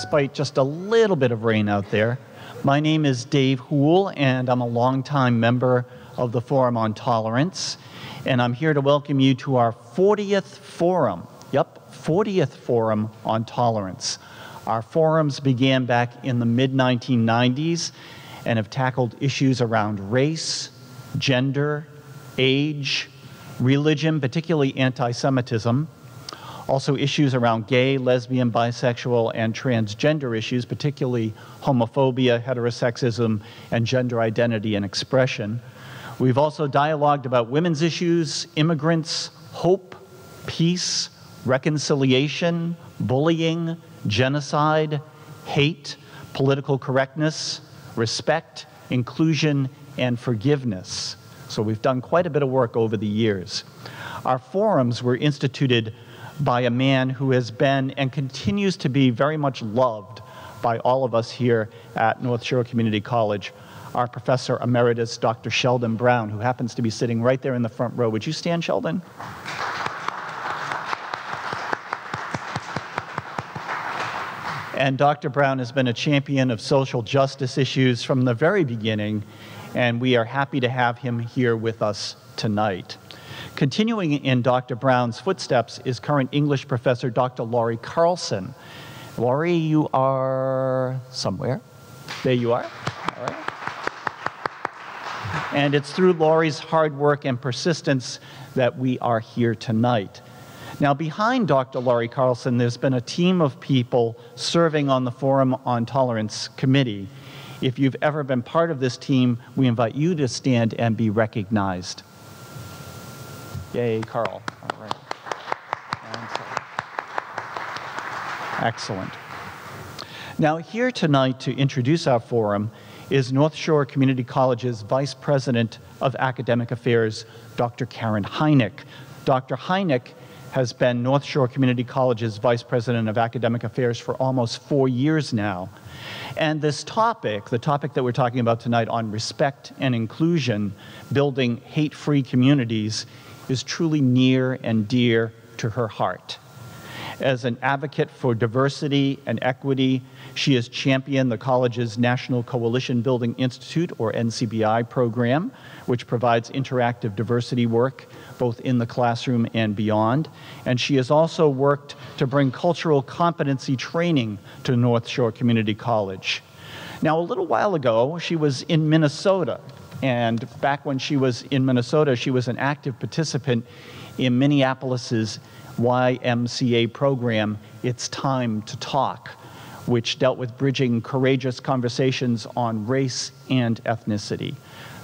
despite just a little bit of rain out there. My name is Dave Houle, and I'm a longtime member of the Forum on Tolerance, and I'm here to welcome you to our 40th Forum. Yep, 40th Forum on Tolerance. Our forums began back in the mid-1990s and have tackled issues around race, gender, age, religion, particularly anti-Semitism, also issues around gay, lesbian, bisexual, and transgender issues, particularly homophobia, heterosexism, and gender identity and expression. We've also dialogued about women's issues, immigrants, hope, peace, reconciliation, bullying, genocide, hate, political correctness, respect, inclusion, and forgiveness. So we've done quite a bit of work over the years. Our forums were instituted by a man who has been and continues to be very much loved by all of us here at North Shore Community College, our Professor Emeritus, Dr. Sheldon Brown, who happens to be sitting right there in the front row. Would you stand, Sheldon? And Dr. Brown has been a champion of social justice issues from the very beginning, and we are happy to have him here with us tonight. Continuing in Dr. Brown's footsteps is current English professor, Dr. Laurie Carlson. Laurie, you are somewhere. There you are. All right. And it's through Laurie's hard work and persistence that we are here tonight. Now, behind Dr. Laurie Carlson, there's been a team of people serving on the Forum on Tolerance Committee. If you've ever been part of this team, we invite you to stand and be recognized. Yay, Carl. All right. Excellent. Now, here tonight to introduce our forum is North Shore Community College's Vice President of Academic Affairs, Dr. Karen Heinecke. Dr. Heinecke has been North Shore Community College's Vice President of Academic Affairs for almost 4 years now. And this topic, the topic that we're talking about tonight on respect and inclusion, building hate-free communities, is truly near and dear to her heart. As an advocate for diversity and equity, she has championed the college's National Coalition Building Institute, or NCBI, program, which provides interactive diversity work both in the classroom and beyond. And she has also worked to bring cultural competency training to North Shore Community College. Now, a little while ago, she was in Minnesota. And back when she was in Minnesota, she was an active participant in Minneapolis's YMCA program, It's Time to Talk, which dealt with bridging courageous conversations on race and ethnicity.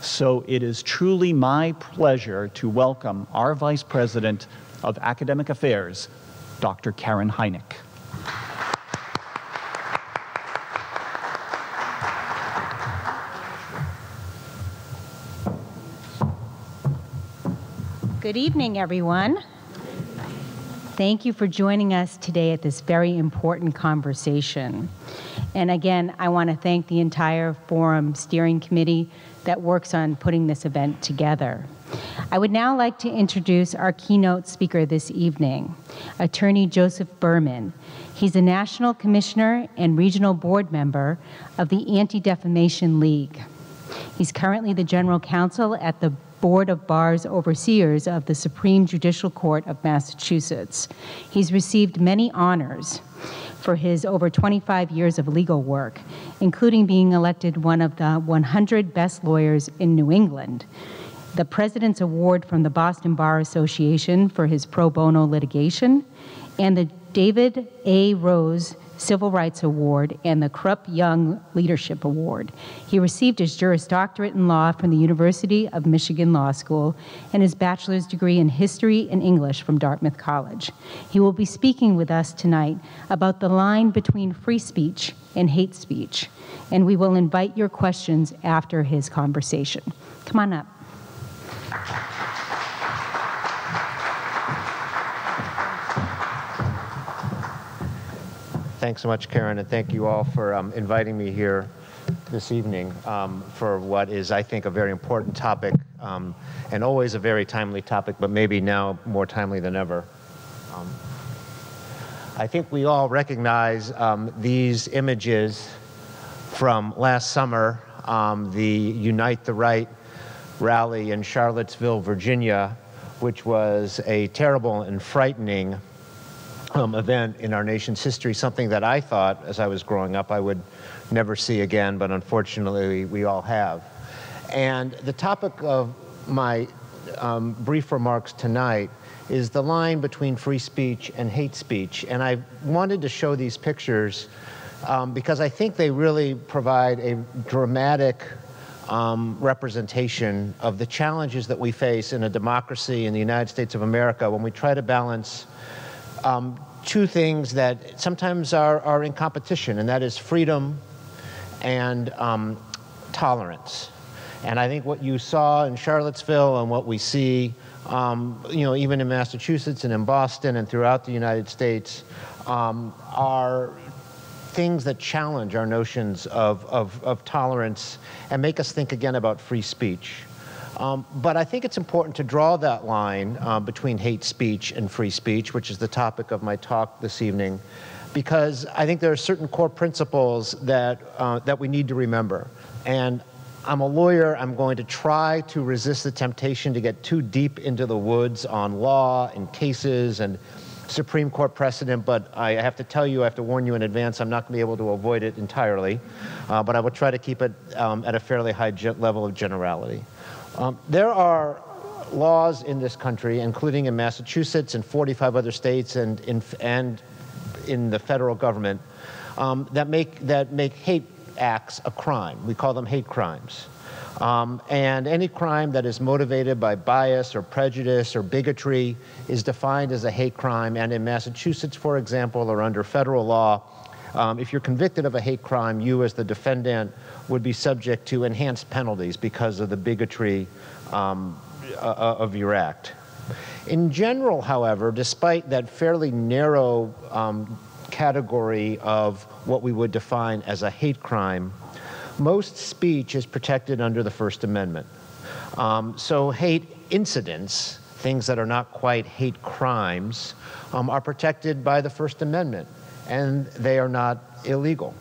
So it is truly my pleasure to welcome our Vice President of Academic Affairs, Dr. Karen Heinecke. Good evening, everyone. Thank you for joining us today at this very important conversation. And again, I want to thank the entire Forum Steering Committee that works on putting this event together. I would now like to introduce our keynote speaker this evening, Attorney Joseph Berman. He's a National Commissioner and Regional Board Member of the Anti-Defamation League. He's currently the General Counsel at the Board of Bars Overseers of the Supreme Judicial Court of Massachusetts. He's received many honors for his over 25 years of legal work, including being elected one of the 100 best lawyers in New England, the President's Award from the Boston Bar Association for his pro bono litigation, and the David A. Rose Civil Rights Award and the Krupp Young Leadership Award. He received his Juris Doctorate in Law from the University of Michigan Law School and his bachelor's degree in History and English from Dartmouth College. He will be speaking with us tonight about the line between free speech and hate speech, and we will invite your questions after his conversation. Come on up. Thanks so much, Karen, and thank you all for inviting me here this evening for what is, I think, a very important topic and always a very timely topic, but maybe now more timely than ever. I think we all recognize these images from last summer, the Unite the Right rally in Charlottesville, Virginia, which was a terrible and frightening event in our nation's history, something that I thought as I was growing up I would never see again, but unfortunately we all have. And the topic of my brief remarks tonight is the line between free speech and hate speech. And I wanted to show these pictures because I think they really provide a dramatic representation of the challenges that we face in a democracy in the United States of America when we try to balance two things that sometimes are in competition, and that is freedom and tolerance. And I think what you saw in Charlottesville and what we see, you know, even in Massachusetts and in Boston and throughout the United States are things that challenge our notions of tolerance and make us think again about free speech. But I think it's important to draw that line between hate speech and free speech, which is the topic of my talk this evening, because I think there are certain core principles that, that we need to remember. And I'm a lawyer. I'm going to try to resist the temptation to get too deep into the woods on law and cases and Supreme Court precedent, but I have to tell you, I have to warn you in advance, I'm not going to be able to avoid it entirely, but I will try to keep it at a fairly high level of generality. There are laws in this country, including in Massachusetts and 45 other states and in the federal government, that make hate acts a crime. We call them hate crimes. And any crime that is motivated by bias or prejudice or bigotry is defined as a hate crime. And in Massachusetts, for example, or under federal law, if you're convicted of a hate crime, you as the defendant would be subject to enhanced penalties because of the bigotry of your act. In general, however, despite that fairly narrow category of what we would define as a hate crime, most speech is protected under the First Amendment. So hate incidents, things that are not quite hate crimes, are protected by the First Amendment, and they are not illegal.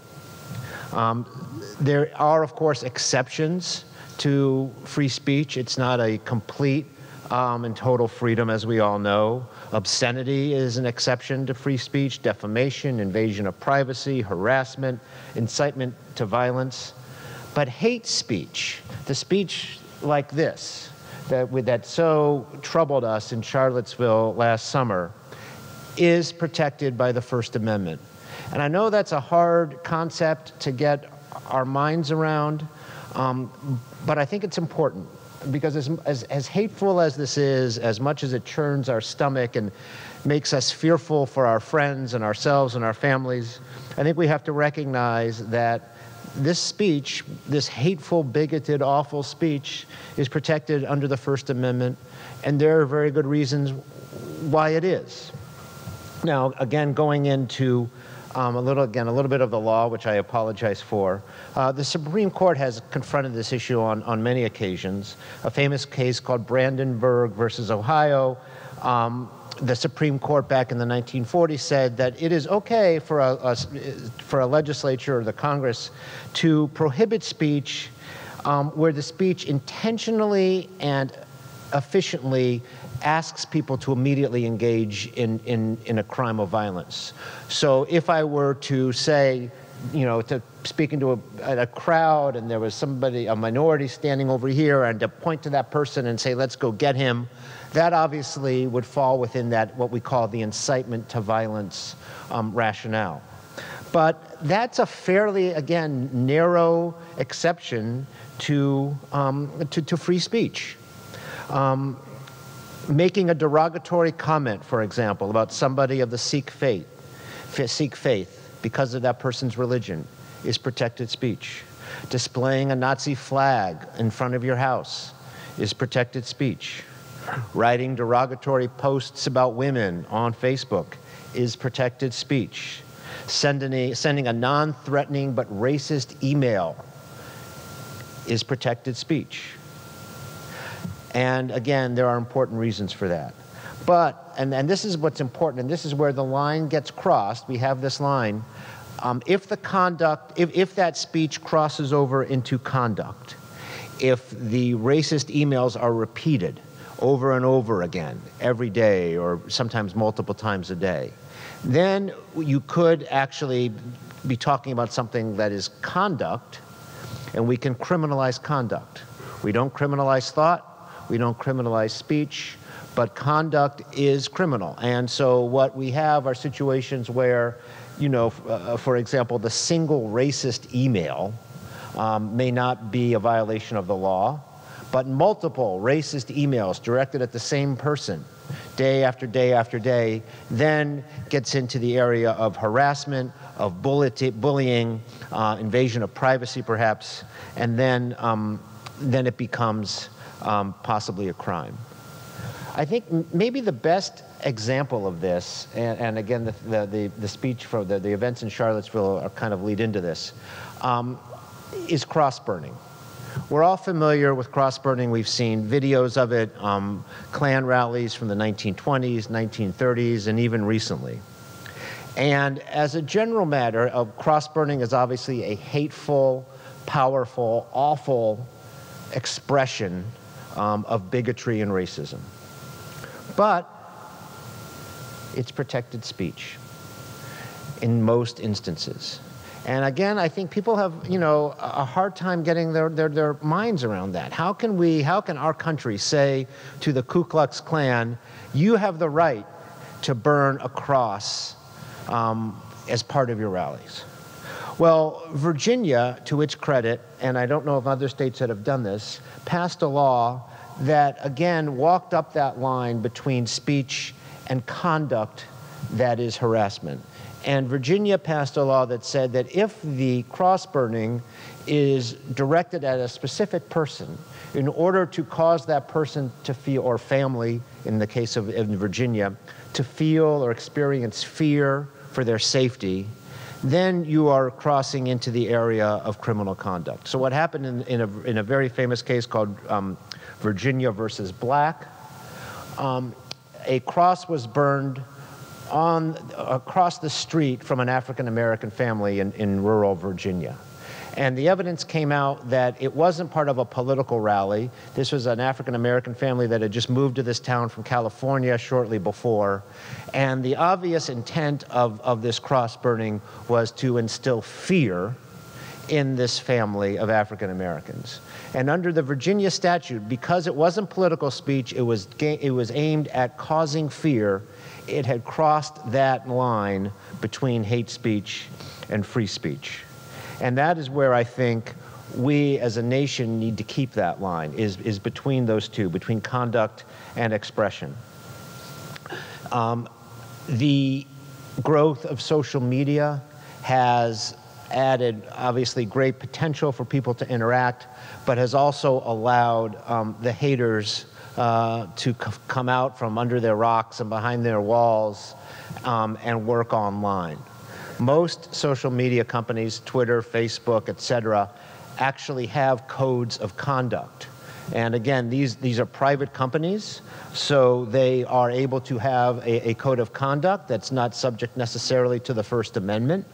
There are, of course, exceptions to free speech. It's not a complete and total freedom, as we all know. Obscenity is an exception to free speech, defamation, invasion of privacy, harassment, incitement to violence. But hate speech, the speech like this, that so troubled us in Charlottesville last summer, is protected by the First Amendment. And I know that's a hard concept to get our minds around, but I think it's important because as hateful as this is, as much as it churns our stomach and makes us fearful for our friends and ourselves and our families, I think we have to recognize that this speech, this hateful, bigoted, awful speech is protected under the First Amendment, and there are very good reasons why it is. Now, again, going into a little bit of the law, which I apologize for. The Supreme Court has confronted this issue on many occasions. A famous case called Brandenburg versus Ohio. The Supreme Court back in the 1940s said that it is okay for a legislature or the Congress to prohibit speech where the speech intentionally and efficiently asks people to immediately engage in a crime of violence. So if I were to say, you know, to speaking to a crowd and there was somebody, a minority standing over here, and to point to that person and say, let's go get him, that obviously would fall within that, what we call the incitement to violence rationale. But that's a fairly, again, narrow exception to free speech. Making a derogatory comment, for example, about somebody of the Sikh faith because of that person's religion is protected speech. Displaying a Nazi flag in front of your house is protected speech. Writing derogatory posts about women on Facebook is protected speech. Sending a non-threatening but racist email is protected speech. And again, there are important reasons for that. But, and this is what's important, and this is where the line gets crossed. We have this line. If the conduct, if that speech crosses over into conduct, if the racist emails are repeated over and over again, every day or sometimes multiple times a day, then you could actually be talking about something that is conduct, and we can criminalize conduct. We don't criminalize thought, we don't criminalize speech, but conduct is criminal. And so what we have are situations where, you know, for example, the single racist email may not be a violation of the law, but multiple racist emails directed at the same person day after day after day then gets into the area of harassment, of bullying, invasion of privacy perhaps, and then it becomes possibly a crime. I think maybe the best example of this, and again, the speech for the events in Charlottesville are kind of lead into this, is cross-burning. We're all familiar with cross-burning. We've seen videos of it, Klan rallies from the 1920s, 1930s, and even recently. And as a general matter, cross-burning is obviously a hateful, powerful, awful expression of bigotry and racism. But it's protected speech in most instances. And again, I think people have, you know, a hard time getting their minds around that. How can we, how can our country say to the Ku Klux Klan, you have the right to burn a cross as part of your rallies? Well, Virginia, to its credit, and I don't know if other states that have done this, passed a law that, again, walked up that line between speech and conduct that is harassment. And Virginia passed a law that said that if the cross-burning is directed at a specific person in order to cause that person to feel, or family in the case of in Virginia, to feel or experience fear for their safety, then you are crossing into the area of criminal conduct. So what happened in a very famous case called Virginia versus Black, a cross was burned across the street from an African-American family in rural Virginia. And the evidence came out that it wasn't part of a political rally. This was an African-American family that had just moved to this town from California shortly before. And the obvious intent of this cross burning was to instill fear in this family of African-Americans. And under the Virginia statute, because it wasn't political speech, it was aimed at causing fear. It had crossed that line between hate speech and free speech. And that is where I think we as a nation need to keep that line, is between those two, between conduct and expression. The growth of social media has added, obviously, great potential for people to interact, but has also allowed the haters to come out from under their rocks and behind their walls and work online. Most social media companies, Twitter, Facebook, etc., actually have codes of conduct. And again, these are private companies, so they are able to have a code of conduct that's not subject necessarily to the First Amendment.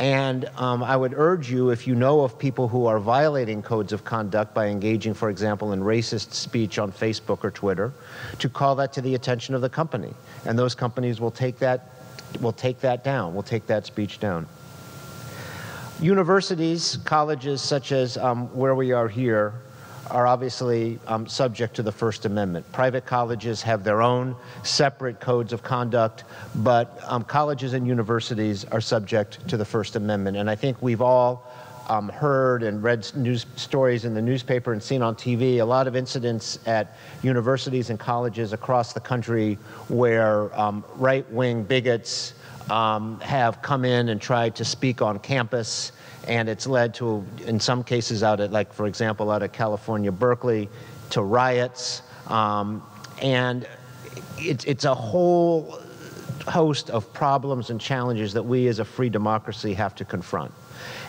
And I would urge you, if you know of people who are violating codes of conduct by engaging, for example, in racist speech on Facebook or Twitter, to call that to the attention of the company. And those companies will take that speech down. Universities, colleges such as where we are here, are obviously subject to the First Amendment. Private colleges have their own separate codes of conduct, but colleges and universities are subject to the First Amendment. And I think we've all heard and read news stories in the newspaper and seen on TV a lot of incidents at universities and colleges across the country where right-wing bigots have come in and tried to speak on campus, and it's led to, in some cases out at, like for example, out of California, Berkeley, to riots, and it's a whole host of problems and challenges that we as a free democracy have to confront.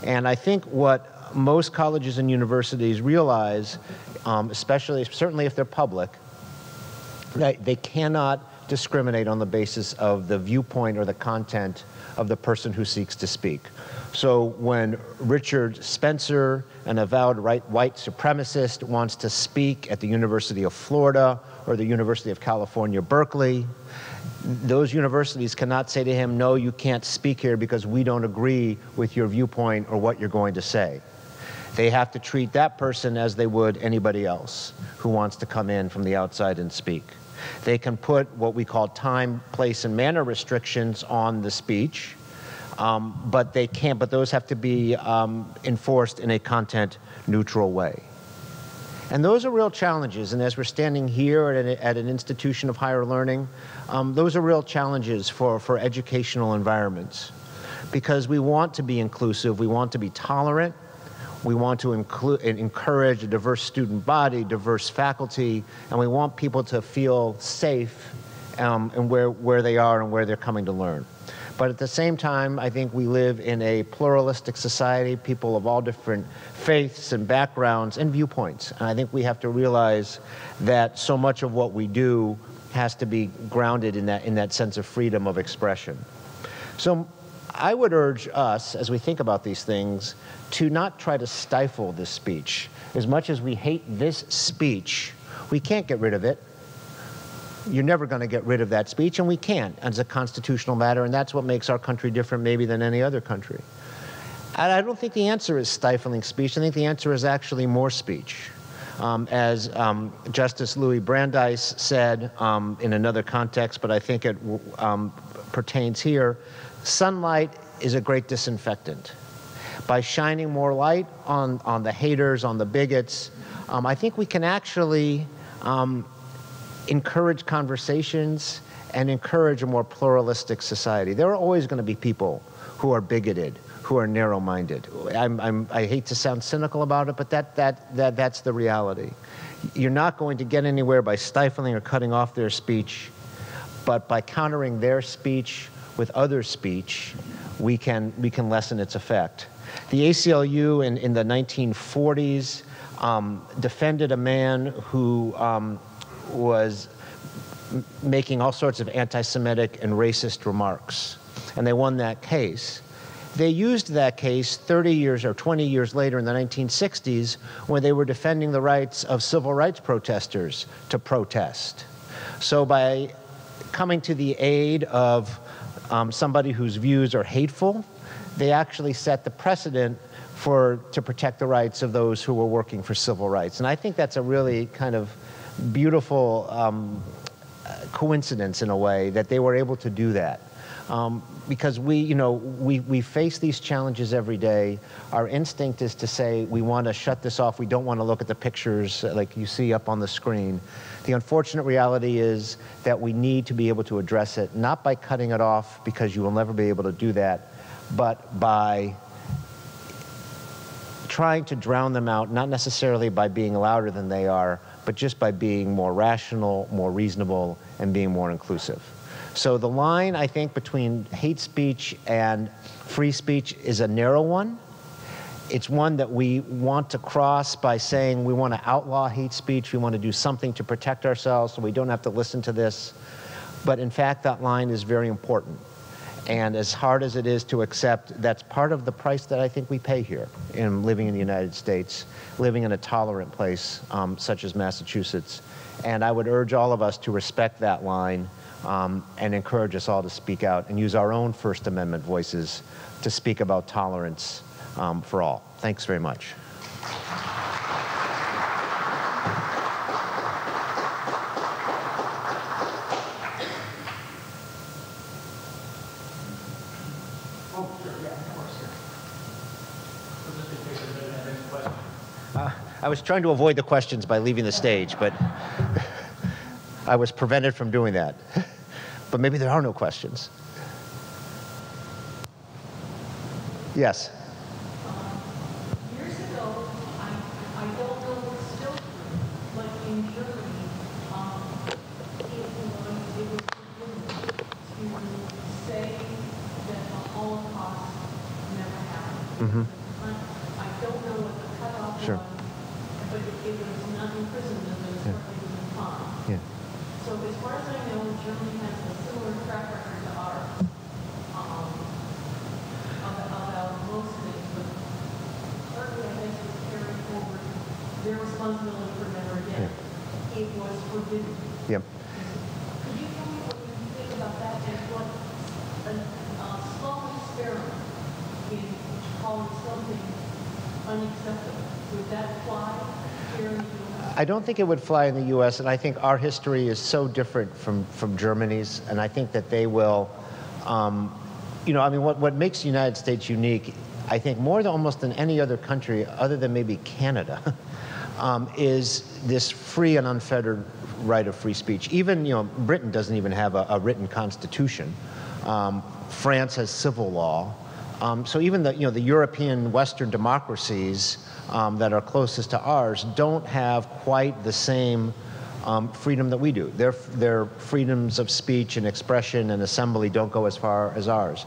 And I think what most colleges and universities realize, especially, certainly if they're public, that they cannot not discriminate on the basis of the viewpoint or the content of the person who seeks to speak. So when Richard Spencer, an avowed white supremacist, wants to speak at the University of Florida or the University of California, Berkeley, those universities cannot say to him, no, you can't speak here because we don't agree with your viewpoint or what you're going to say. They have to treat that person as they would anybody else who wants to come in from the outside and speak. They can put what we call time, place, and manner restrictions on the speech, but they can't, but those have to be enforced in a content-neutral way. And those are real challenges, and as we're standing here at an institution of higher learning, those are real challenges for educational environments, because we want to be inclusive, we want to be tolerant, we want to encourage a diverse student body, diverse faculty, and we want people to feel safe in where they are and where they're coming to learn. But at the same time, I think we live in a pluralistic society, people of all different faiths and backgrounds and viewpoints. And I think we have to realize that so much of what we do has to be grounded in that sense of freedom of expression. So I would urge us, as we think about these things, to not try to stifle this speech. As much as we hate this speech, we can't get rid of it. You're never going to get rid of that speech, and we can't as a constitutional matter, and that's what makes our country different maybe than any other country. And I don't think the answer is stifling speech. I think the answer is actually more speech. As Justice Louis Brandeis said in another context, but I think it pertains here, sunlight is a great disinfectant. By shining more light on the haters, on the bigots, I think we can actually encourage conversations and encourage a more pluralistic society. There are always going to be people who are bigoted, who are narrow-minded. I hate to sound cynical about it, but that's the reality. You're not going to get anywhere by stifling or cutting off their speech, but by countering their speech with other speech, we can lessen its effect. The ACLU in the 1940s defended a man who was making all sorts of anti-Semitic and racist remarks, and they won that case. They used that case 30 years or 20 years later in the 1960s when they were defending the rights of civil rights protesters to protest. So by coming to the aid of somebody whose views are hateful, they actually set the precedent to protect the rights of those who were working for civil rights. And I think that's a really kind of beautiful coincidence in a way that they were able to do that. Because we face these challenges every day. Our instinct is to say, we want to shut this off. We don't want to look at the pictures like you see up on the screen. The unfortunate reality is that we need to be able to address it, not by cutting it off, because you will never be able to do that, but by trying to drown them out, not necessarily by being louder than they are, but just by being more rational, more reasonable, and being more inclusive. So the line, I think, between hate speech and free speech is a narrow one. It's one that we want to cross by saying we want to outlaw hate speech, we want to do something to protect ourselves so we don't have to listen to this. But in fact, that line is very important. And as hard as it is to accept, that's part of the price that I think we pay here in living in the United States, living in a tolerant place such as Massachusetts. And I would urge all of us to respect that line and encourage us all to speak out and use our own First Amendment voices to speak about tolerance for all. Thanks very much. I was trying to avoid the questions by leaving the stage, but I was prevented from doing that. But maybe there are no questions. Yes? Years ago, I don't know if it's still true, but in Germany, it was proven to say that the Holocaust never happened. Mm-hmm. Yeah. So as far as I know, Germany responsibility for never again. Yeah. It was forbidden. Yep. Could you tell me what you think about that and what a small experiment in calling something unacceptable, would that fly here in the U.S.? I don't think it would fly in the U.S., and I think our history is so different from Germany's, and I think that they will, you know, I mean, what makes the United States unique, I think more than almost than any other country, other than maybe Canada, is this free and unfettered right of free speech. Even, you know, Britain doesn't even have a written constitution. France has civil law. So even the, you know, the European Western democracies that are closest to ours don't have quite the same freedom that we do. Their freedoms of speech and expression and assembly don't go as far as ours.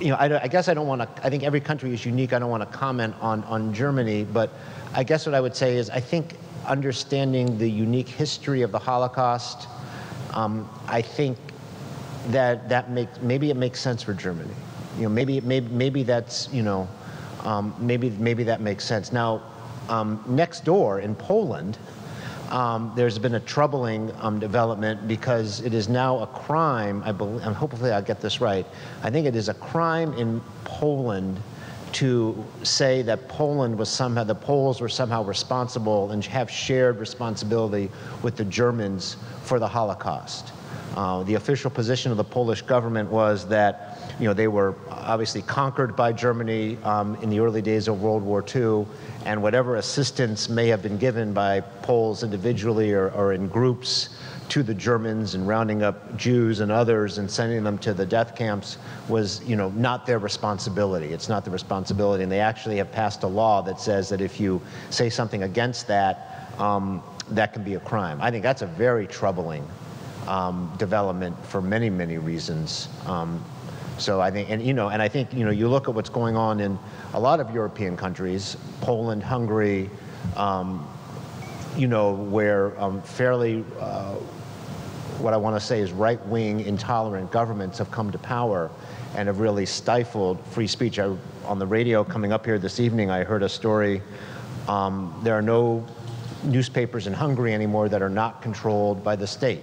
You know, I guess I don't want to, I think every country is unique. I don't want to comment on Germany, but I guess what I would say is I think understanding the unique history of the Holocaust, I think that makes, maybe it makes sense for Germany. You know, maybe that's, you know, maybe that makes sense. Now, next door in Poland, there's been a troubling development because it is now a crime, I believe, and hopefully I'll get this right, I think it is a crime in Poland to say that Poland was somehow, the Poles were somehow responsible and have shared responsibility with the Germans for the Holocaust. The official position of the Polish government was that, you know, they were obviously conquered by Germany in the early days of World War II, and whatever assistance may have been given by Poles individually or in groups to the Germans and rounding up Jews and others and sending them to the death camps was, you know, not their responsibility. It's not the responsibility, and they actually have passed a law that says that if you say something against that, that can be a crime. I think that's a very troubling development for many, many reasons. So I think, and I think you look at what's going on in a lot of European countries, Poland, Hungary, you know, where fairly, what I want to say is right-wing intolerant governments have come to power and have really stifled free speech. On the radio coming up here this evening, I heard a story. There are no newspapers in Hungary anymore that are not controlled by the state.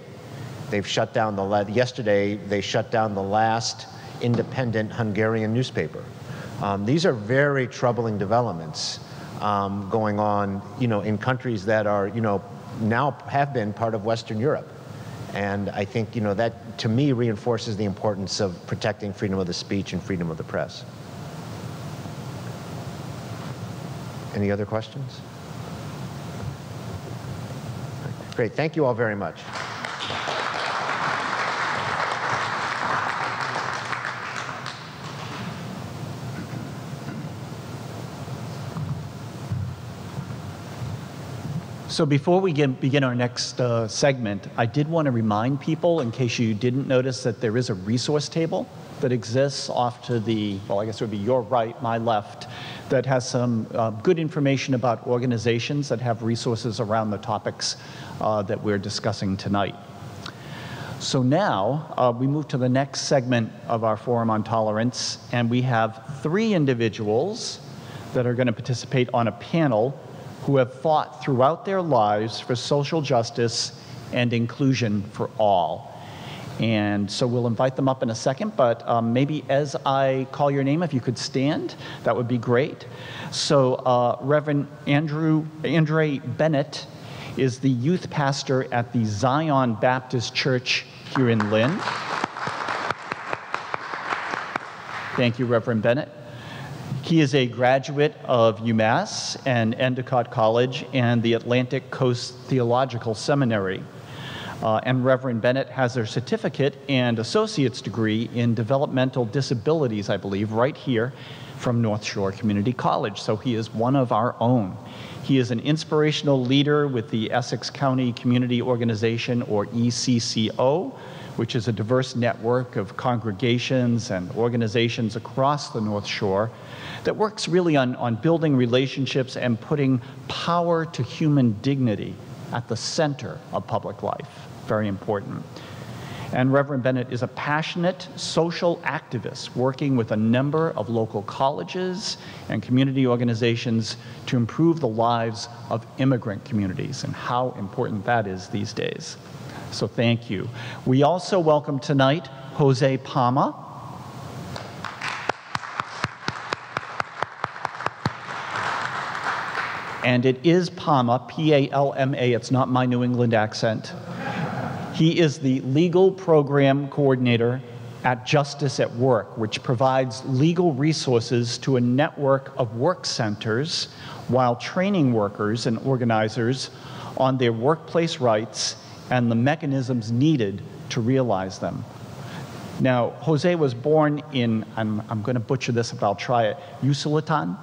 They've shut down yesterday they shut down the last independent Hungarian newspaper. These are very troubling developments going on, you know, in countries that are, you know, now have been part of Western Europe. And I think, you know, that to me reinforces the importance of protecting freedom of the speech and freedom of the press. Any other questions? Great, thank you all very much. So before we begin our next segment, I did want to remind people, in case you didn't notice, that there is a resource table that exists off to the, well, I guess it would be your right, my left, that has some good information about organizations that have resources around the topics that we're discussing tonight. So now we move to the next segment of our Forum on Tolerance, and we have three individuals that are going to participate on a panel who have fought throughout their lives for social justice and inclusion for all. And so we'll invite them up in a second, but maybe as I call your name, if you could stand, that would be great. So Reverend Andre Bennett is the youth pastor at the Zion Baptist Church here in Lynn. Thank you, Reverend Bennett. He is a graduate of UMass and Endicott College and the Atlantic Coast Theological Seminary. And Reverend Bennett has a certificate and associate's degree in developmental disabilities, I believe, right here from North Shore Community College. So he is one of our own. He is an inspirational leader with the Essex County Community Organization, or ECCO, which is a diverse network of congregations and organizations across the North Shore that works really on building relationships and putting power to human dignity at the center of public life. Very important. And Reverend Bennett is a passionate social activist working with a number of local colleges and community organizations to improve the lives of immigrant communities and how important that is these days. So thank you. We also welcome tonight Jose Palma. And it is Palma, P-A-L-M-A, it's not my New England accent. He is the legal program coordinator at Justice at Work, which provides legal resources to a network of work centers while training workers and organizers on their workplace rights and the mechanisms needed to realize them. Now, Jose was born in, I'm going to butcher this if I'll try it, Usulatan,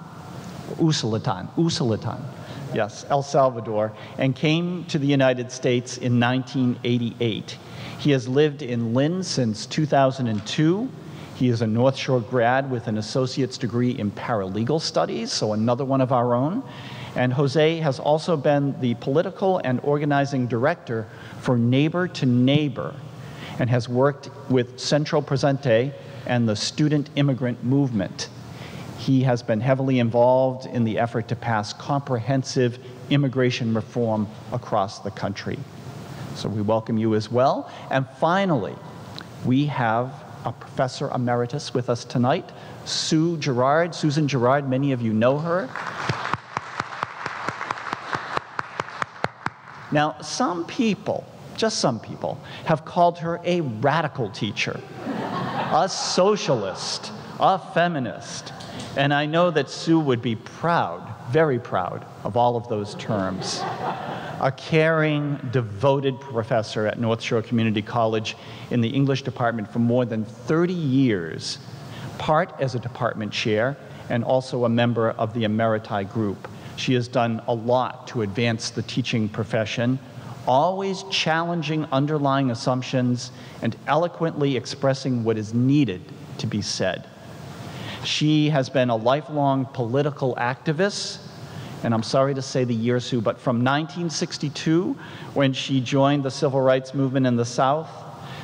yes, El Salvador, and came to the United States in 1988. He has lived in Lynn since 2002. He is a North Shore grad with an associate's degree in paralegal studies, so another one of our own. And Jose has also been the political and organizing director for Neighbor to Neighbor and has worked with Centro Presente and the student immigrant movement. He has been heavily involved in the effort to pass comprehensive immigration reform across the country. So we welcome you as well. And finally, we have a professor emeritus with us tonight, Susan Gerard, many of you know her. Now, some people, just some people, have called her a radical teacher, a socialist, a feminist. And I know that Sue would be proud, very proud, of all of those terms. A caring, devoted professor at North Shore Community College in the English department for more than 30 years, part as a department chair and also a member of the Emeriti group. She has done a lot to advance the teaching profession, always challenging underlying assumptions and eloquently expressing what is needed to be said. She has been a lifelong political activist, and I'm sorry to say the year, Sue, but from 1962, when she joined the civil rights movement in the South,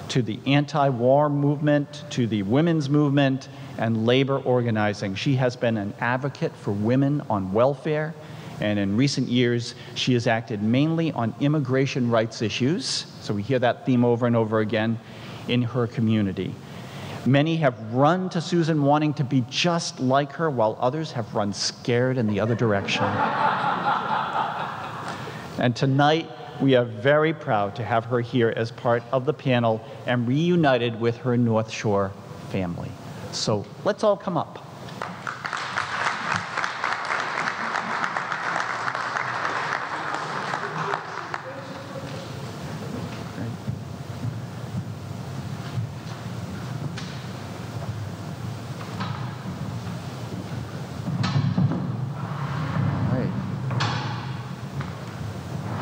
to the anti-war movement, to the women's movement, and labor organizing. She has been an advocate for women on welfare, and in recent years, she has acted mainly on immigration rights issues, so we hear that theme over and over again, in her community. Many have run to Susan wanting to be just like her, while others have run scared in the other direction. And tonight, we are very proud to have her here as part of the panel and reunited with her North Shore family. So let's all come up.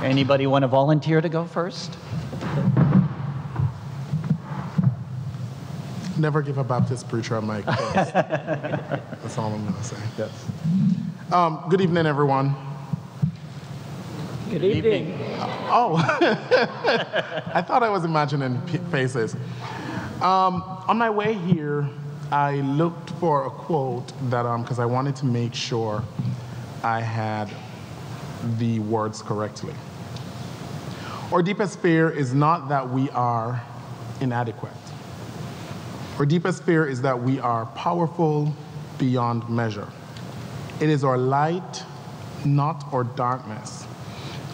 Anybody want to volunteer to go first? Never give a Baptist preacher a mic. That's all I'm going to say. Yes. Good evening, everyone. Good evening. Oh, I thought I was imagining faces. On my way here, I looked for a quote that, because I wanted to make sure I had the words correctly. Our deepest fear is not that we are inadequate. Our deepest fear is that we are powerful beyond measure. It is our light, not our darkness,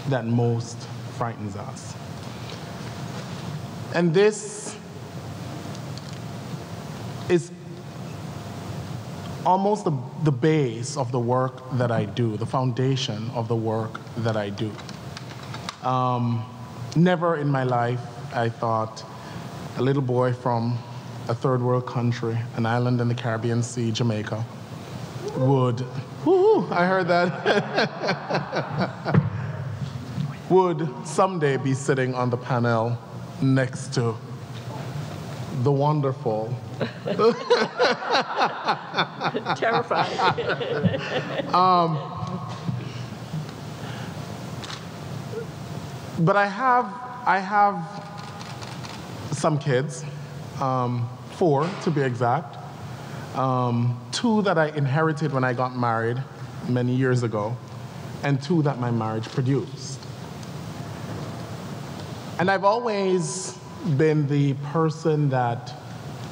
that most frightens us. And this is almost the base of the work that I do, the foundation of the work that I do. Never in my life, I thought, a little boy from a third world country, an island in the Caribbean Sea, Jamaica, would, I heard that, would someday be sitting on the panel next to the wonderful. Terrified. But I have some kids, 4 to be exact, 2 that I inherited when I got married many years ago, and 2 that my marriage produced. And I've always been the person that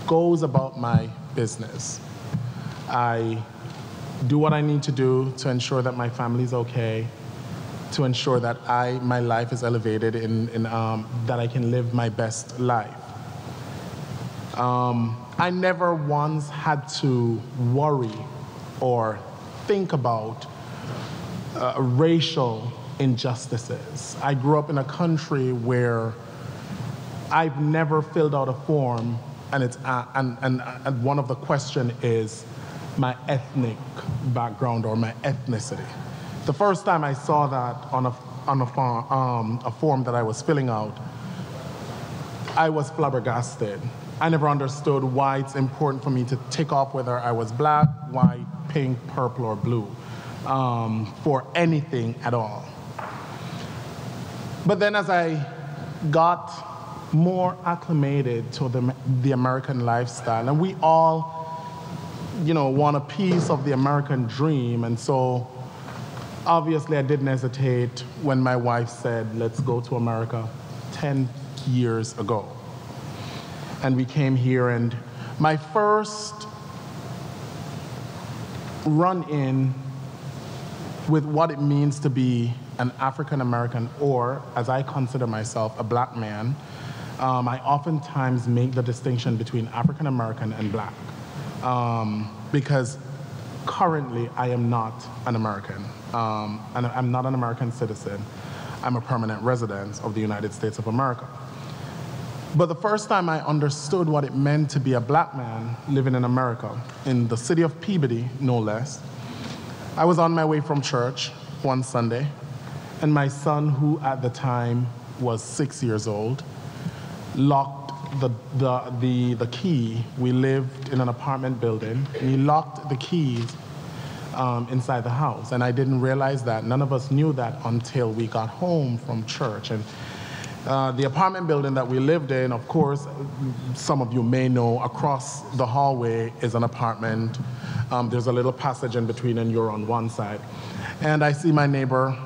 goes about my business. I do what I need to do to ensure that my family's okay, to ensure that my life is elevated that I can live my best life. I never once had to worry or think about racial injustices. I grew up in a country where I've never filled out a form and it's and one of the questions is my ethnic background or my ethnicity. The first time I saw that on a form that I was filling out, I was flabbergasted. I never understood why it's important for me to tick off whether I was black, white, pink, purple, or blue, for anything at all. But then as I got more acclimated to the American lifestyle, and we all, you know, want a piece of the American dream, and so obviously, I didn't hesitate when my wife said, let's go to America 10 years ago. And we came here, and my first run-in with what it means to be an African-American, or as I consider myself, a black man, I oftentimes make the distinction between African-American and black, because currently, I am not an American, and I'm not an American citizen. I'm a permanent resident of the United States of America. But the first time I understood what it meant to be a black man living in America, in the city of Peabody, no less, I was on my way from church one Sunday, and my son, who at the time was 6 years old, locked the key. We lived in an apartment building. We locked the keys inside the house, and I didn't realize that. None of us knew that until we got home from church. And the apartment building that we lived in, of course, some of you may know, across the hallway is an apartment. There's a little passage in between, and you're on one side. And I see my neighbor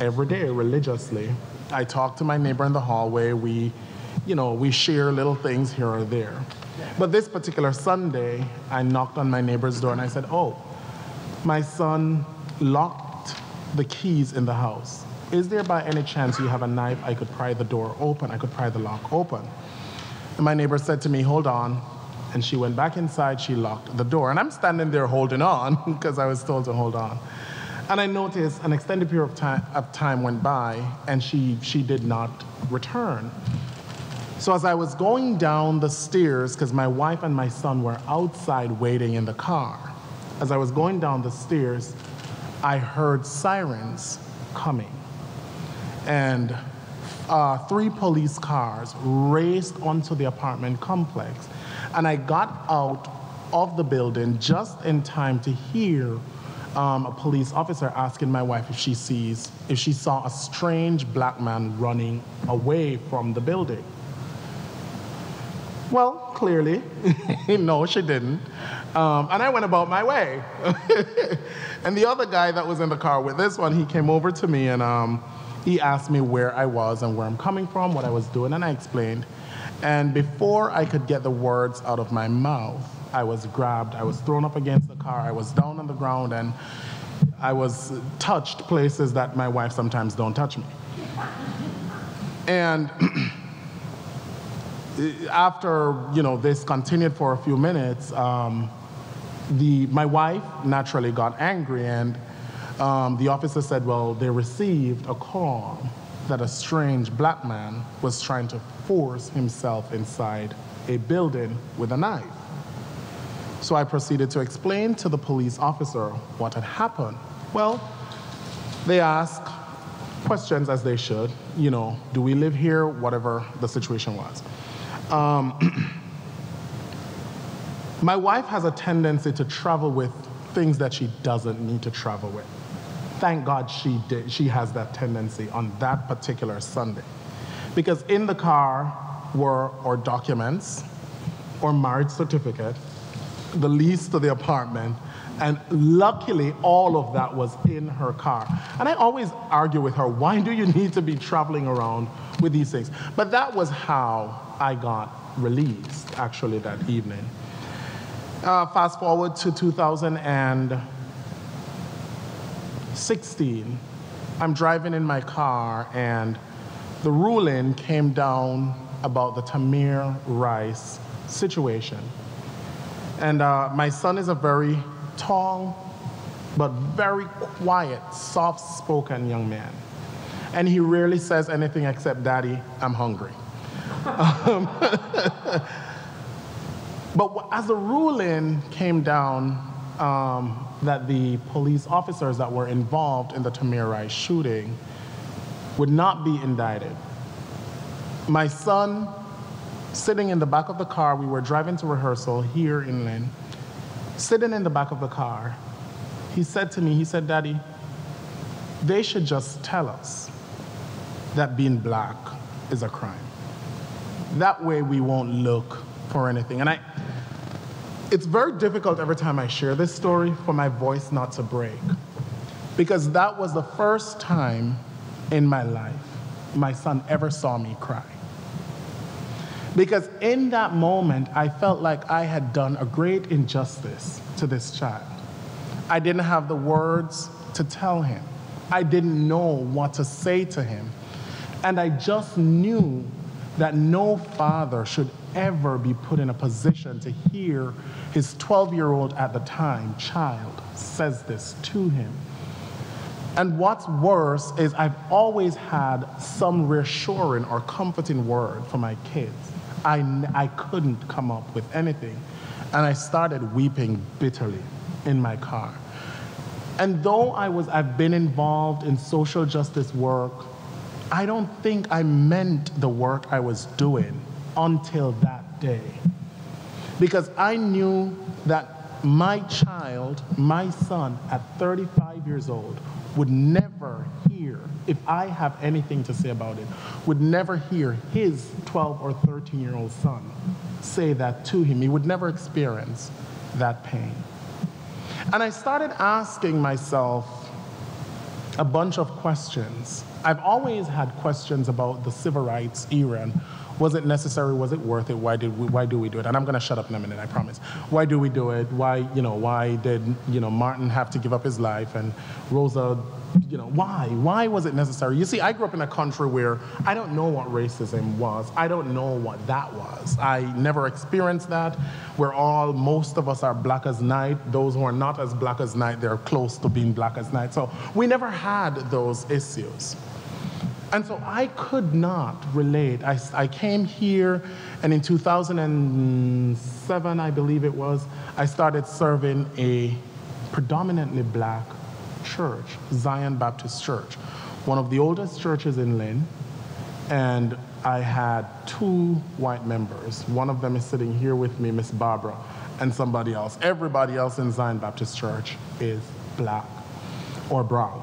every day religiously. I talk to my neighbor in the hallway. We share little things here or there. But this particular Sunday, I knocked on my neighbor's door and I said, oh, my son locked the keys in the house. Is there by any chance you have a knife? I could pry the door open. I could pry the lock open. And my neighbor said to me, hold on. And she went back inside, she locked the door. And I'm standing there holding on because I was told to hold on. And I noticed an extended period of time went by and she did not return. So as I was going down the stairs, because my wife and my son were outside waiting in the car, as I was going down the stairs, I heard sirens coming. And 3 police cars raced onto the apartment complex. And I got out of the building just in time to hear a police officer asking my wife if she saw a strange black man running away from the building. Well, clearly, no, she didn't. And I went about my way. And the other guy that was in the car with this one, he came over to me and he asked me where I was and where I'm coming from, what I was doing, and I explained. And before I could get the words out of my mouth, I was grabbed, I was thrown up against the car, I was down on the ground, and I was touched places that my wife sometimes don't touch me. And after, you know, this continued for a few minutes, my wife naturally got angry, and the officer said, well, they received a call that a strange black man was trying to force himself inside a building with a knife. So I proceeded to explain to the police officer what had happened. Well, they asked questions as they should, you know, do we live here, whatever the situation was. My wife has a tendency to travel with things that she doesn't need to travel with. Thank God she did. She has that tendency on that particular Sunday. Because in the car, were our documents, our marriage certificate, the lease to the apartment, and luckily all of that was in her car. And I always argue with her, why do you need to be traveling around with these things? But that was how I got released, actually, that evening. Fast forward to 2016, I'm driving in my car and the ruling came down about the Tamir Rice situation. And my son is a very tall, but very quiet, soft-spoken young man. And he rarely says anything except, "Daddy, I'm hungry." But as the ruling came down that the police officers that were involved in the Tamir Rice shooting would not be indicted, my son, sitting in the back of the car, we were driving to rehearsal here in Lynn, sitting in the back of the car, he said to me, he said, "Daddy, they should just tell us that being black is a crime. That way we won't look for anything." And it's very difficult every time I share this story for my voice not to break, because that was the first time in my life my son ever saw me cry. Because in that moment, I felt like I had done a great injustice to this child. I didn't have the words to tell him. I didn't know what to say to him. And I just knew that no father should ever be put in a position to hear his 12-year-old at the time child says this to him. And what's worse is I've always had some reassuring or comforting word for my kids. I couldn't come up with anything, and I started weeping bitterly in my car. And though I've been involved in social justice work, I don't think I meant the work I was doing until that day, because I knew that my child, my son at 35 years old, would never hear, if I have anything to say about it, would never hear his 12 or 13-year-old son say that to him. He would never experience that pain. And I started asking myself a bunch of questions. I've always had questions about the civil rights era. And was it necessary? Was it worth it? Why do we do it? And I'm going to shut up in a minute, I promise. Why do we do it? Why did, Martin have to give up his life? And Rosa, why? Why was it necessary? You see, I grew up in a country where I don't know what racism was. I don't know what that was. I never experienced that. Most of us are black as night. Those who are not as black as night, they're close to being black as night. So we never had those issues. And so I could not relate. I came here, and in 2007, I believe it was, I started serving a predominantly black church, Zion Baptist Church, one of the oldest churches in Lynn. And I had two white members. One of them is sitting here with me, Miss Barbara, and somebody else. Everybody else in Zion Baptist Church is black or brown.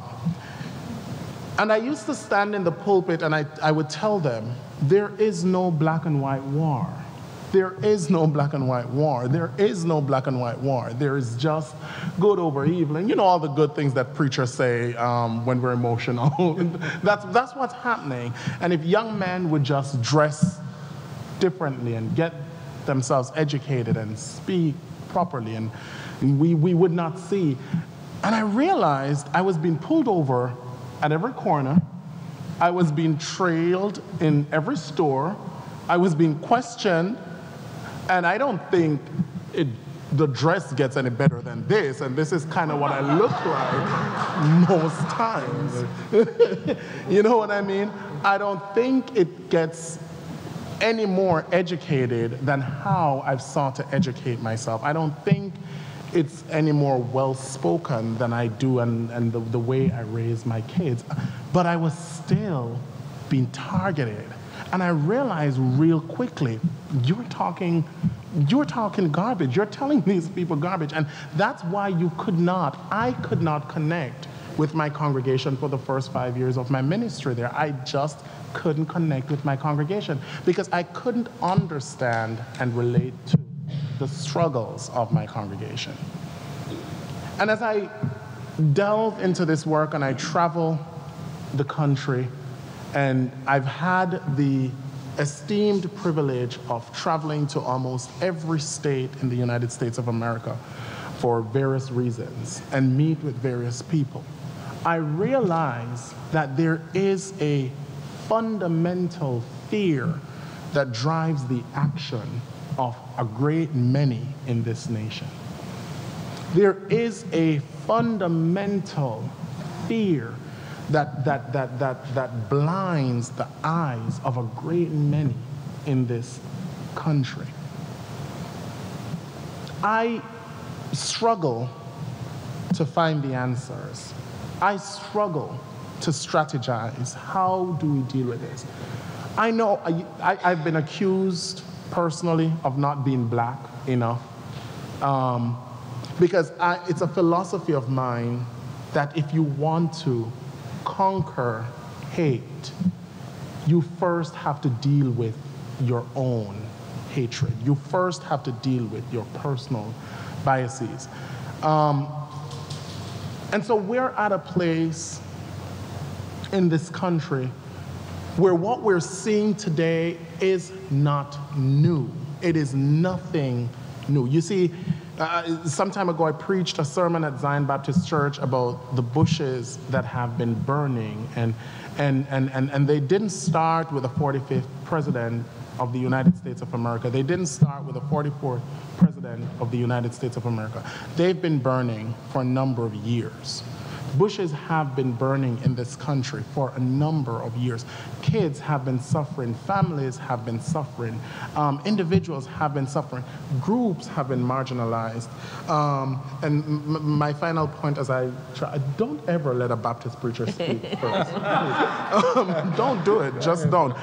And I used to stand in the pulpit and I would tell them, there is no black and white war. There is no black and white war. There is no black and white war. There is just good over evil. And you know all the good things that preachers say when we're emotional. That's what's happening. And if young men would just dress differently and get themselves educated and speak properly, and we would not see. And I realized I was being pulled over at every corner. I was being trailed in every store. I was being questioned. And I don't think the dress gets any better than this. And this is kind of what I look like most times. You know what I mean? I don't think it gets any more educated than how I've sought to educate myself. I don't think it's any more well-spoken than I do and the way I raise my kids. But I was still being targeted. And I realized real quickly, you're talking garbage. You're telling these people garbage. And that's why I could not connect with my congregation for the first 5 years of my ministry there. I just couldn't connect with my congregation because I couldn't understand and relate to the struggles of my congregation. And as I delve into this work and I travel the country, and I've had the esteemed privilege of traveling to almost every state in the United States of America for various reasons and meet with various people, I realize that there is a fundamental fear that drives the action of a great many in this nation. There is a fundamental fear that blinds the eyes of a great many in this country. I struggle to find the answers. I struggle to strategize. How do we deal with this? I know I've been accused personally of not being black enough because it's a philosophy of mine that if you want to conquer hate, you first have to deal with your own hatred. You first have to deal with your personal biases. And so we're at a place in this country where what we're seeing today is not new. It is nothing new. You see, some time ago I preached a sermon at Zion Baptist Church about the bushes that have been burning, and they didn't start with the 45th president of the United States of America. They didn't start with the 44th president of the United States of America. They've been burning for a number of years. Bushes have been burning in this country for a number of years. Kids have been suffering, families have been suffering, individuals have been suffering, groups have been marginalized. And my final point as I try, don't ever let a Baptist preacher speak first. Don't do it, just don't.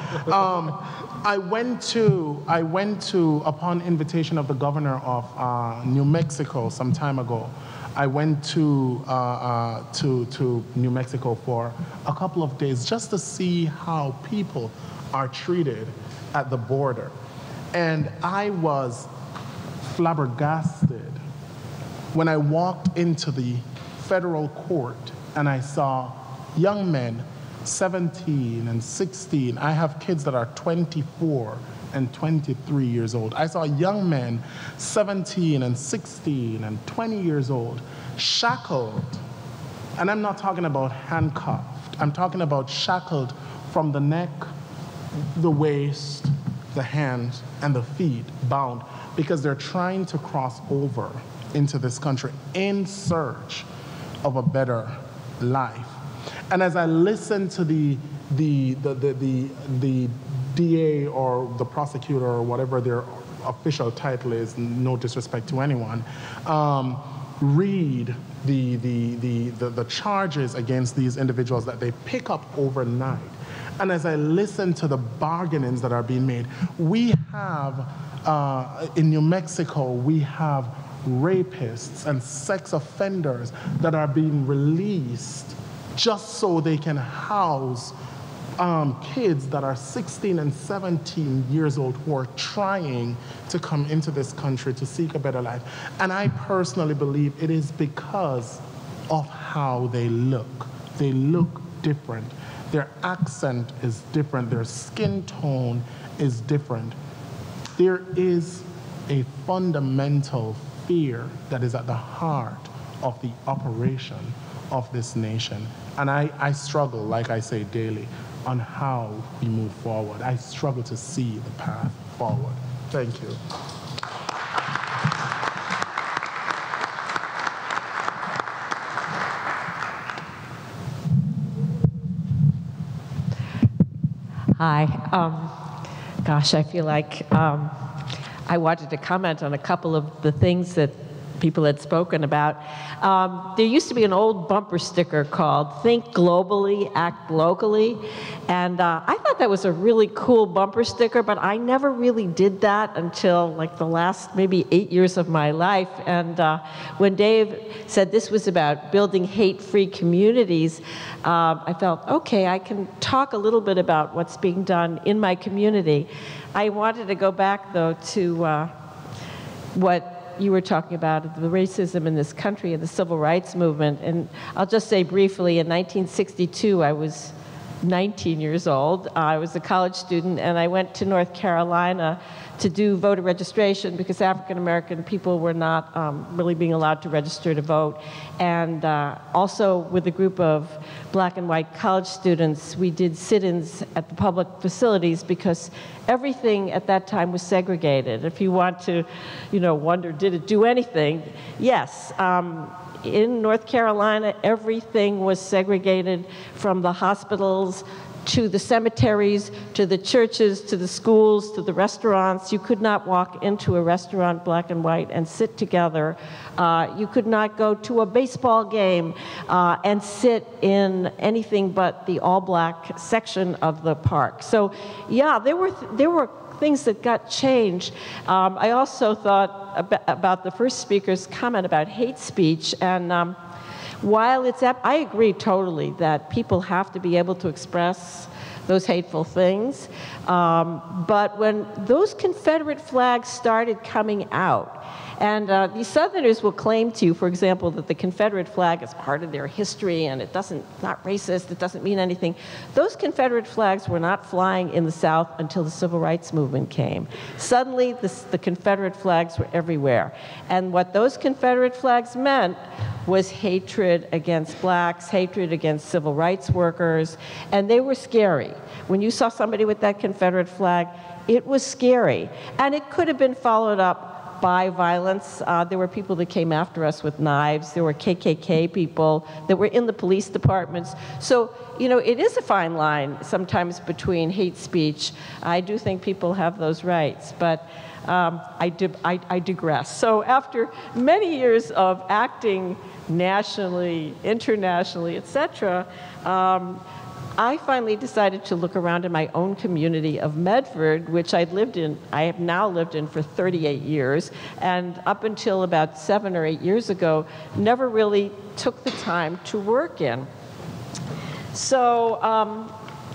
I went to, upon invitation of the governor of New Mexico some time ago, I went to New Mexico for a couple of days just to see how people are treated at the border. And I was flabbergasted when I walked into the federal court and I saw young men, 17 and 16. I have kids that are 24 and 23 years old. I saw young men, 17 and 16 and 20 years old, shackled. And I'm not talking about handcuffed. I'm talking about shackled from the neck, the waist, the hands, and the feet, bound, because they're trying to cross over into this country in search of a better life. And as I listened to the DA or the prosecutor or whatever their official title is, no disrespect to anyone, read the charges against these individuals that they pick up overnight. And as I listen to the bargainings that are being made, we have, in New Mexico, we have rapists and sex offenders that are being released just so they can house kids that are 16 and 17 years old who are trying to come into this country to seek a better life. And I personally believe it is because of how they look. They look different. Their accent is different. Their skin tone is different. There is a fundamental fear that is at the heart of the operation of this nation. And I struggle, like I say, daily on how we move forward. I struggle to see the path forward. Thank you. Hi. Gosh, I feel like I wanted to comment on a couple of the things that people had spoken about. There used to be an old bumper sticker called "Think Globally, Act Locally," and I thought that was a really cool bumper sticker, but I never really did that until like the last maybe 8 years of my life. And when Dave said this was about building hate-free communities, I felt, okay, I can talk a little bit about what's being done in my community. I wanted to go back, though, to what you were talking about, the racism in this country and the civil rights movement. And I'll just say briefly, in 1962, I was 19 years old. I was a college student, and I went to North Carolina to do voter registration because African-American people were not really being allowed to register to vote. And also with a group of black and white college students, we did sit-ins at the public facilities because everything at that time was segregated. If you want to, you know, wonder, did it do anything? Yes. In North Carolina, everything was segregated, from the hospitals to the cemeteries, to the churches, to the schools, to the restaurants. You could not walk into a restaurant, black and white, and sit together. You could not go to a baseball game and sit in anything but the all-black section of the park. So, yeah, there were things that got changed. I also thought about the first speaker's comment about hate speech, and while it's, I agree totally that people have to be able to express those hateful things, but when those Confederate flags started coming out, and these Southerners will claim to you, for example, that the Confederate flag is part of their history and it doesn't, not racist, it doesn't mean anything. Those Confederate flags were not flying in the South until the Civil Rights Movement came. Suddenly, the Confederate flags were everywhere. And what those Confederate flags meant was hatred against blacks, hatred against civil rights workers, and they were scary. When you saw somebody with that Confederate flag, it was scary. And it could have been followed up by violence. There were people that came after us with knives. There were KKK people that were in the police departments. So, you know, it is a fine line sometimes between hate speech. I do think people have those rights, but I digress. So after many years of acting nationally, internationally, etc., I finally decided to look around in my own community of Medford, which I'd lived in, I have now lived in for 38 years, and up until about 7 or 8 years ago, never really took the time to work in. So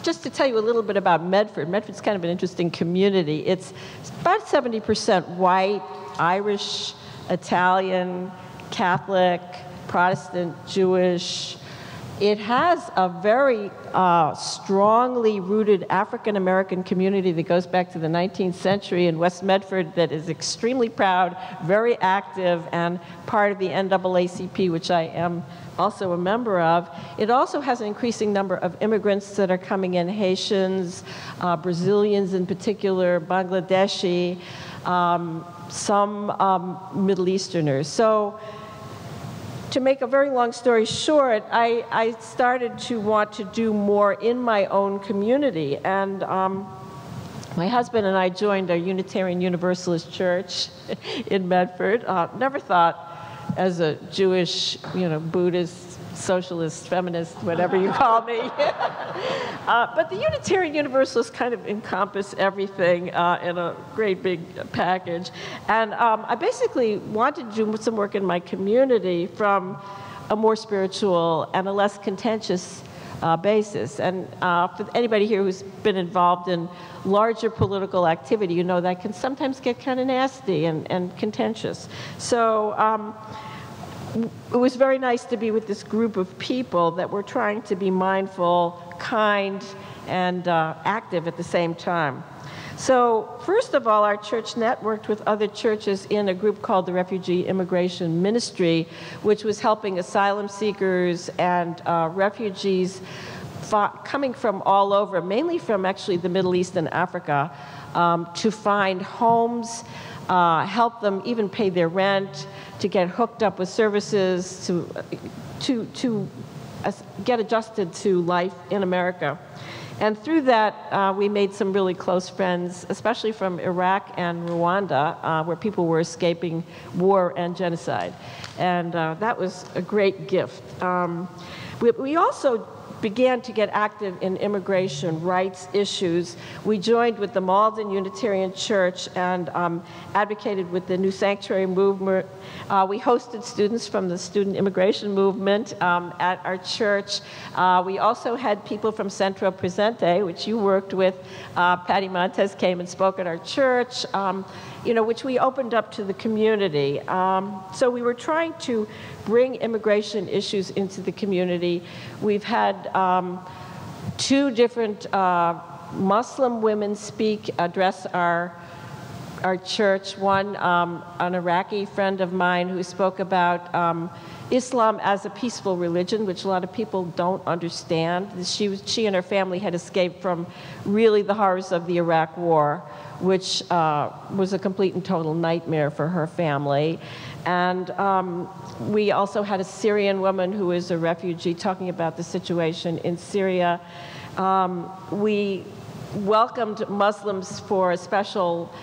just to tell you a little bit about Medford, Medford's kind of an interesting community. It's about 70% white, Irish, Italian, Catholic, Protestant, Jewish. It has a very strongly rooted African-American community that goes back to the 19th century in West Medford that is extremely proud, very active, and part of the NAACP, which I am also a member of. It also has an increasing number of immigrants that are coming in, Haitians, Brazilians in particular, Bangladeshi, some Middle Easterners. So, to make a very long story short, I started to want to do more in my own community. And my husband and I joined a Unitarian Universalist church in Medford. Never thought as a Jewish, you know, Buddhist, socialist, feminist, whatever you call me. But the Unitarian Universalists kind of encompass everything in a great big package. And I basically wanted to do some work in my community from a more spiritual and a less contentious basis. And for anybody here who's been involved in larger political activity, you know that can sometimes get kind of nasty and contentious. So it was very nice to be with this group of people that were trying to be mindful, kind, and active at the same time. So first of all, our church networked with other churches in a group called the Refugee Immigration Ministry, which was helping asylum seekers and refugees coming from all over, mainly from actually the Middle East and Africa, to find homes, help them even pay their rent, to get hooked up with services, to get adjusted to life in America. And through that, we made some really close friends, especially from Iraq and Rwanda, where people were escaping war and genocide. And that was a great gift. We also began to get active in immigration rights issues. We joined with the Malden Unitarian Church and advocated with the New Sanctuary Movement. We hosted students from the student immigration movement at our church. We also had people from Centro Presente, which you worked with. Patty Montes came and spoke at our church, you know, which we opened up to the community. So we were trying to bring immigration issues into the community. We've had two different Muslim women speak, address our church. One, an Iraqi friend of mine who spoke about Islam as a peaceful religion, which a lot of people don't understand. She and her family had escaped from really the horrors of the Iraq War, which was a complete and total nightmare for her family. And we also had a Syrian woman who is a refugee talking about the situation in Syria. We welcomed Muslims for a special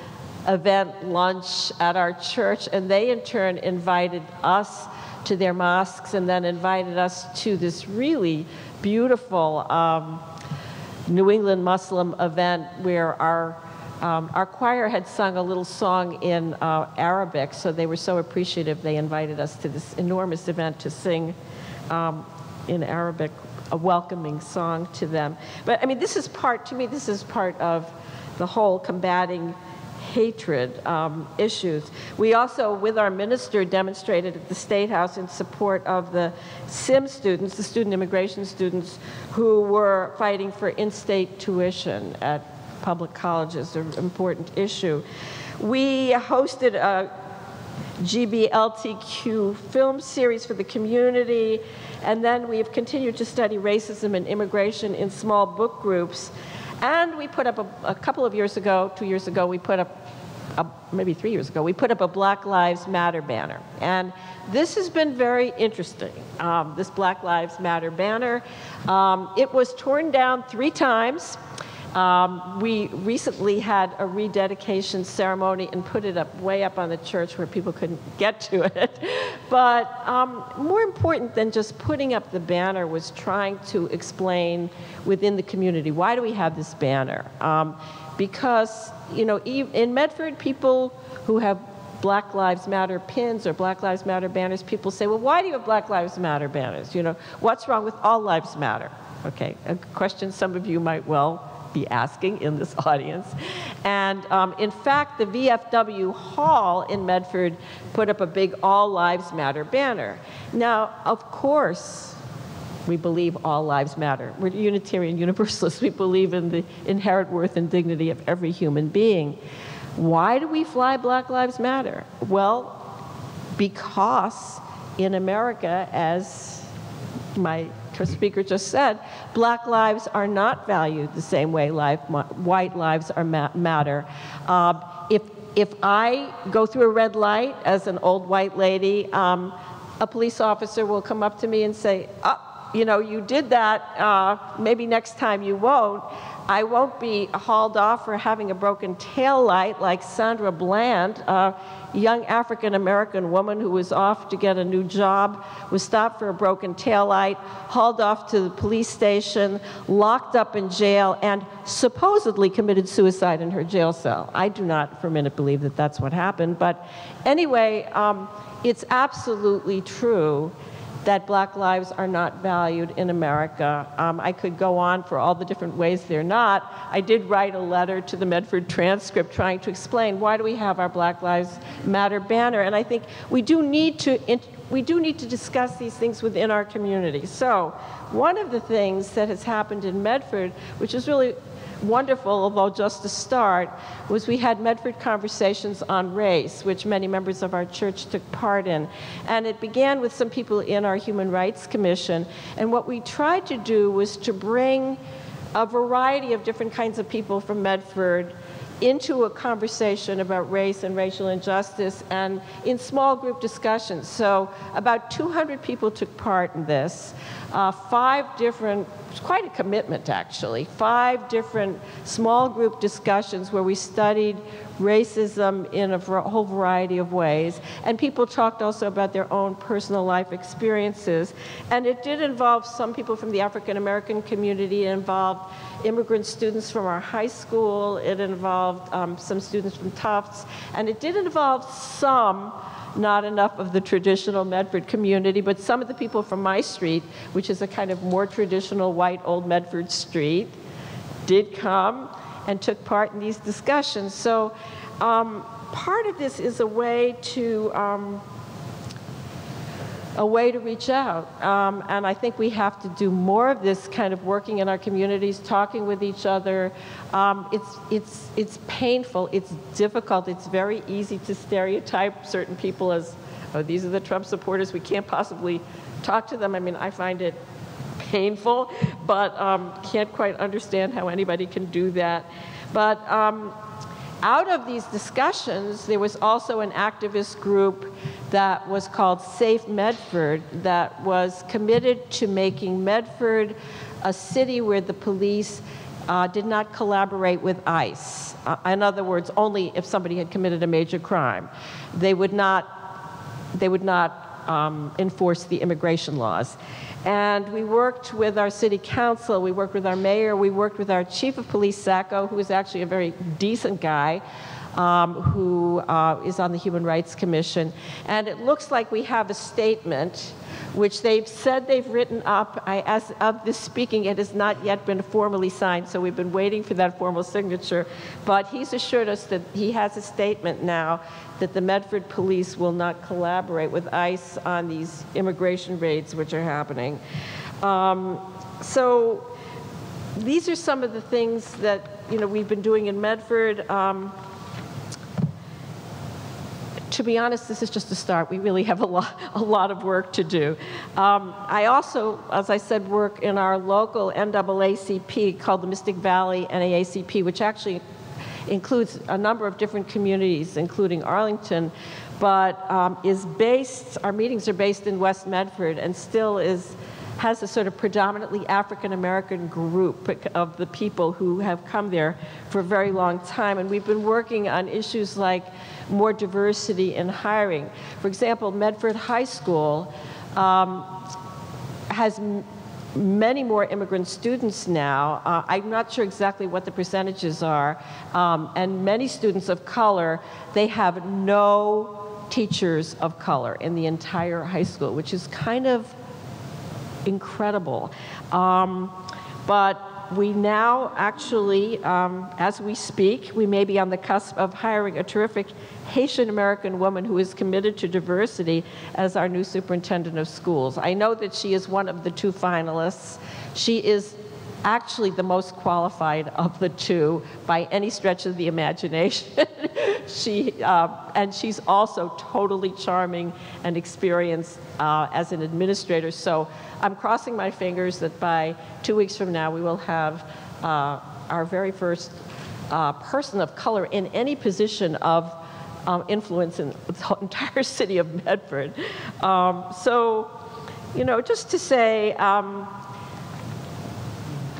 event lunch at our church, and they in turn invited us to their mosques and then invited us to this really beautiful New England Muslim event where our choir had sung a little song in Arabic, so they were so appreciative they invited us to this enormous event to sing in Arabic, a welcoming song to them. But I mean, this is part, to me, this is part of the whole combating hatred issues. We also, with our minister, demonstrated at the State House in support of the SIM students, the student immigration students, who were fighting for in-state tuition at public colleges, an important issue. We hosted a GBLTQ film series for the community, and then we have continued to study racism and immigration in small book groups. And we put up a couple of years ago, 2 years ago, we put up, maybe 3 years ago, we put up a Black Lives Matter banner. And this has been very interesting, this Black Lives Matter banner. It was torn down 3 times. We recently had a rededication ceremony and put it up way up on the church where people couldn't get to it. But more important than just putting up the banner was trying to explain within the community, why do we have this banner? Because, you know, in Medford, people who have Black Lives Matter pins or Black Lives Matter banners, people say, well, why do you have Black Lives Matter banners? You know, what's wrong with all lives matter? Okay, a question some of you might well be asking in this audience. And in fact, the VFW Hall in Medford put up a big All Lives Matter banner. Now, of course, we believe all lives matter. We're Unitarian Universalists. We believe in the inherent worth and dignity of every human being. Why do we fly Black Lives Matter? Well, because in America, as my speaker just said, Black lives are not valued the same way white lives are matter. If I go through a red light as an old white lady, a police officer will come up to me and say, oh, you know, you did that, maybe next time you won't. I won't be hauled off for having a broken taillight like Sandra Bland, a young African-American woman who was off to get a new job, was stopped for a broken taillight, hauled off to the police station, locked up in jail, and supposedly committed suicide in her jail cell. I do not for a minute believe that that's what happened, but anyway, it's absolutely true that Black lives are not valued in America. I could go on for all the different ways they're not. I did write a letter to the Medford Transcript trying to explain why do we have our Black Lives Matter banner, and I think we do need to discuss these things within our community. So one of the things that has happened in Medford, which is really wonderful, although just to start, was we had Medford Conversations on Race, which many members of our church took part in. And it began with some people in our Human Rights Commission. And what we tried to do was to bring a variety of different kinds of people from Medford into a conversation about race and racial injustice and in small group discussions. So about 200 people took part in this. 5 different It's quite a commitment, actually. 5 different small group discussions where we studied racism in a whole variety of ways. And people talked also about their own personal life experiences. And it did involve some people from the African American community. It involved immigrant students from our high school. It involved some students from Tufts. And it did involve some, not enough of the traditional Medford community, but some of the people from my street, which is a kind of more traditional white old Medford street, did come and took part in these discussions. So part of this is a way to reach out. And I think we have to do more of this kind of working in our communities, talking with each other. It's painful, it's difficult, it's very easy to stereotype certain people as, oh, these are the Trump supporters, we can't possibly talk to them. I mean, I find it painful, but can't quite understand how anybody can do that. But out of these discussions, there was also an activist group that was called Safe Medford that was committed to making Medford a city where the police did not collaborate with ICE. In other words, only if somebody had committed a major crime. They would not enforce the immigration laws. And we worked with our city council, we worked with our mayor, we worked with our chief of police, Sacco, who is actually a very decent guy, who is on the Human Rights Commission. And it looks like we have a statement, which they've said they've written up. As of this speaking, it has not yet been formally signed, so we've been waiting for that formal signature. But he's assured us that he has a statement now that the Medford police will not collaborate with ICE on these immigration raids which are happening. So these are some of the things that, you know, we've been doing in Medford. To be honest, this is just a start. We really have a lot of work to do. I also, as I said, work in our local NAACP called the Mystic Valley NAACP, which actually includes a number of different communities, including Arlington, but is based, our meetings are based in West Medford and still has a sort of predominantly African-American group of the people who have come there for a very long time. And we've been working on issues like more diversity in hiring. For example, Medford High School has many more immigrant students now. I'm not sure exactly what the percentages are. And many students of color, they have no teachers of color in the entire high school, which is kind of incredible. But we now actually, as we speak, we may be on the cusp of hiring a terrific Haitian American woman who is committed to diversity as our new superintendent of schools. I know that she is one of the 2 finalists. She is actually the most qualified of the 2 by any stretch of the imagination. And she's also totally charming and experienced as an administrator. So I'm crossing my fingers that by 2 weeks from now we will have our very first person of color in any position of influence in the entire city of Medford. So, you know, just to say,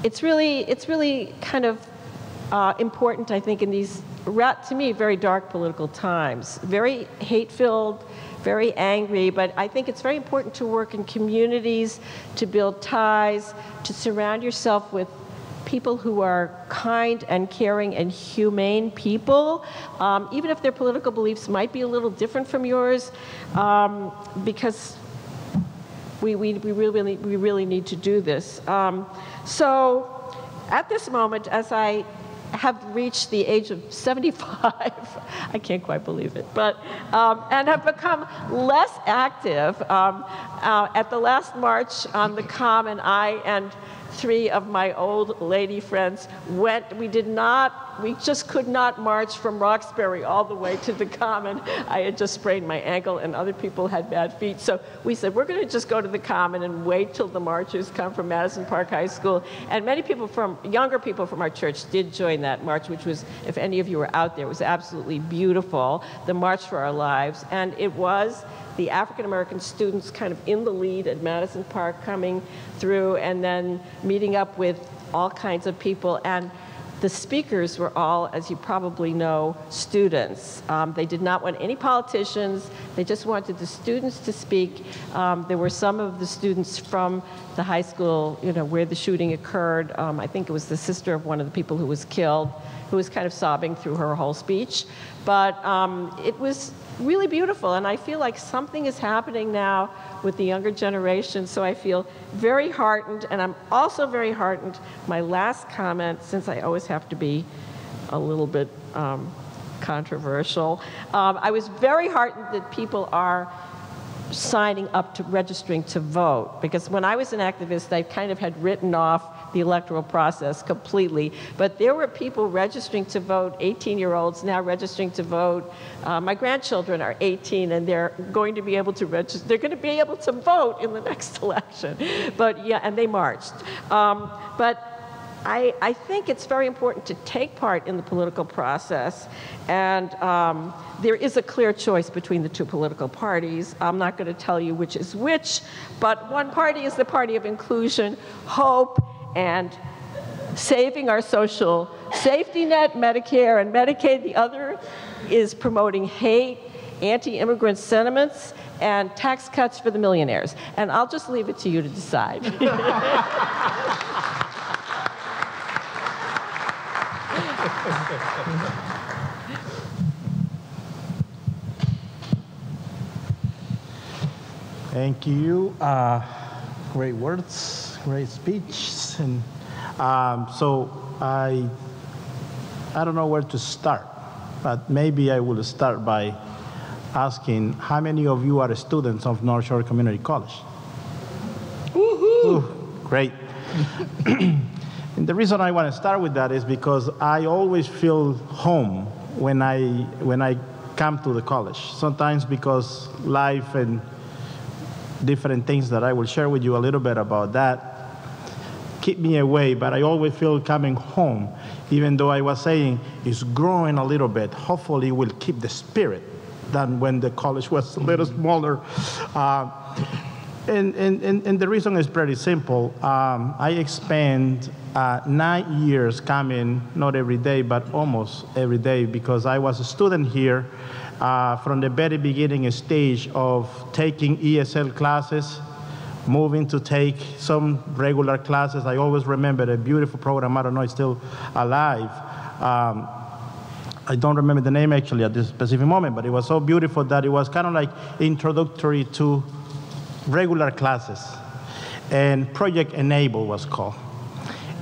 it's really kind of important, I think, in these, to me, very dark political times, very hate-filled, very angry, but I think it's very important to work in communities, to build ties, to surround yourself with people who are kind and caring and humane people, even if their political beliefs might be a little different from yours, because we really need to do this. So at this moment, as I have reached the age of 75, I can't quite believe it, but, and have become less active. At the last march on the Common, I and 3 of my old lady friends went, we just could not march from Roxbury all the way to the Common. I had just sprained my ankle and other people had bad feet. So we said, we're gonna just go to the Common and wait till the marchers come from Madison Park High School. And many people younger people from our church did join that march, which was, if any of you were out there, it was absolutely beautiful, the March for Our Lives. And it was the African-American students kind of in the lead at Madison Park coming through and then meeting up with all kinds of people. And the speakers were all, as you probably know, students. They did not want any politicians. They just wanted the students to speak. There were some of the students from the high school, you know, where the shooting occurred. I think it was the sister of one of the people who was killed, who was kind of sobbing through her whole speech. But it was really beautiful, and I feel like something is happening now with the younger generation, so I feel very heartened, and I'm also very heartened. My last comment, since I always have to be a little bit controversial, I was very heartened that people are signing up to registering to vote, because when I was an activist, I kind of had written off the electoral process completely. But there were people registering to vote, 18-year-olds now registering to vote. My grandchildren are 18, and they're going to be able to register. They're going to be able to vote in the next election. But yeah, and they marched. But I think it's very important to take part in the political process, and there is a clear choice between the two political parties. I'm not going to tell you which is which, but one party is the party of inclusion, hope, and saving our social safety net, Medicare and Medicaid. The other is promoting hate, anti-immigrant sentiments, and tax cuts for the millionaires. And I'll just leave it to you to decide. Thank you. Great words, great speech. And so I don't know where to start, but maybe I will start by asking how many of you are students of North Shore Community College? Woohoo! Great. And the reason I want to start with that is because I always feel home when I come to the college. Sometimes because life and different things that I will share with you a little bit about that keep me away, but I always feel coming home, even though I was saying it's growing a little bit. Hopefully it will keep the spirit than when the college was a little smaller. And the reason is pretty simple. I spent 9 years coming, not every day, but almost every day, because I was a student here from the very beginning stage of taking ESL classes, moving to take some regular classes. I always remember a beautiful program. I don't know, it's still alive. I don't remember the name actually at this specific moment, but it was so beautiful that it was kind of like introductory to regular classes, and Project Enable was called.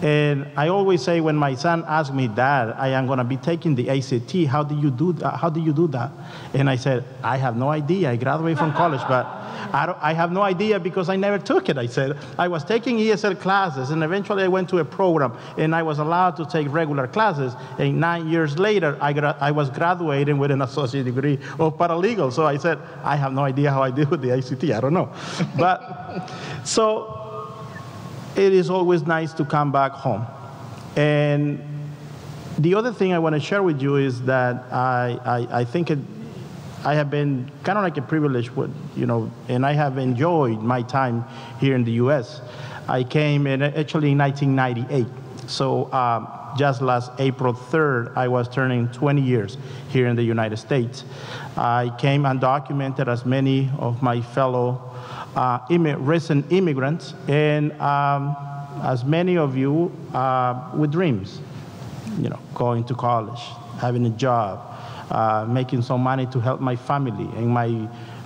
And I always say when my son asked me, Dad, I am going to be taking the ACT, how do you do that? How do you do that? And I said, I have no idea. I graduated from college, but I have no idea because I never took it. I said, I was taking ESL classes, and eventually I went to a program, and I was allowed to take regular classes. And 9 years later, I was graduating with an associate degree of paralegal. So I said, I have no idea how I did with the ACT. I don't know. But so it is always nice to come back home. And the other thing I want to share with you is that I think I have been kind of like a privileged, you know, and I have enjoyed my time here in the US. I came in actually in 1998. So just last April 3rd, I was turning 20 years here in the United States. I came undocumented as many of my fellow recent immigrants, and as many of you with dreams, you know, going to college, having a job, making some money to help my family and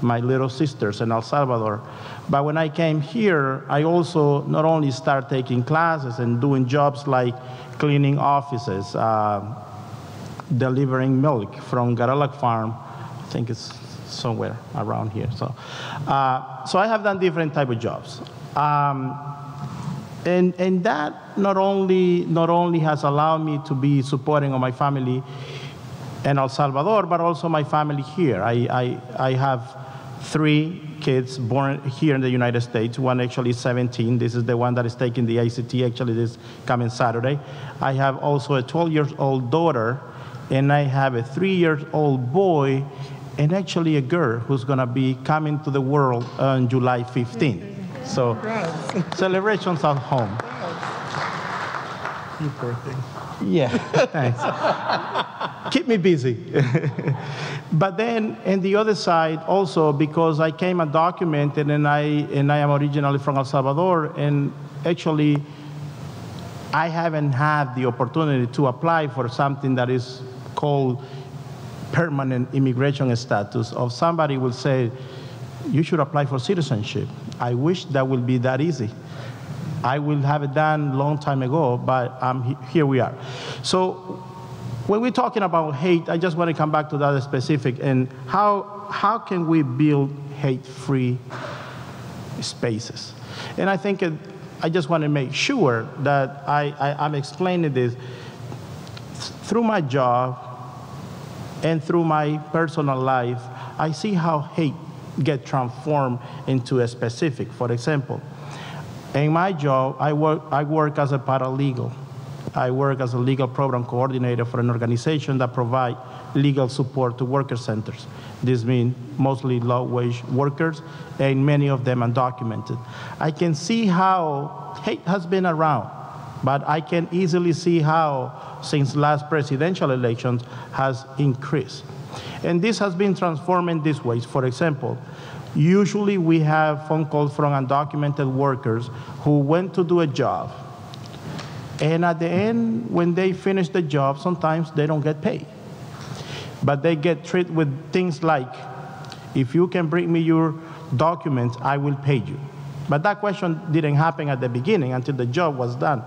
my little sisters in El Salvador. But when I came here, I also not only started taking classes and doing jobs like cleaning offices, delivering milk from Garalak Farm, I think it's somewhere around here. So I have done different type of jobs. And that not only has allowed me to be supporting of my family in El Salvador, but also my family here. I have 3 kids born here in the United States. One actually is 17. This is the one that is taking the ACT actually this coming Saturday. I have also a 12-year-old daughter, and I have a 3-year-old boy and actually a girl who's going to be coming to the world on July 15th. So celebrations at home. Your birthday. Yeah, thanks. Keep me busy. But then, on the other side, also because I came undocumented, and I am originally from El Salvador, and actually, I haven't had the opportunity to apply for something that is called permanent immigration status. Or somebody will say, you should apply for citizenship. I wish that would be that easy. I will have it done long time ago, but here we are. So when we're talking about hate, I just want to come back to that specific and how can we build hate-free spaces? And I think I just want to make sure that I'm explaining this through my job and through my personal life. I see how hate gets transformed into a specific, for example. In my job, I work as a paralegal. I work as a legal program coordinator for an organization that provides legal support to worker centers. This means mostly low-wage workers, and many of them undocumented. I can see how hate has been around, but I can easily see how, since last presidential elections, has increased. And this has been transformed in these ways. For example, usually we have phone calls from undocumented workers who went to do a job. And at the end, when they finish the job, sometimes they don't get paid. But they get treated with things like, if you can bring me your documents, I will pay you. But that question didn't happen at the beginning until the job was done.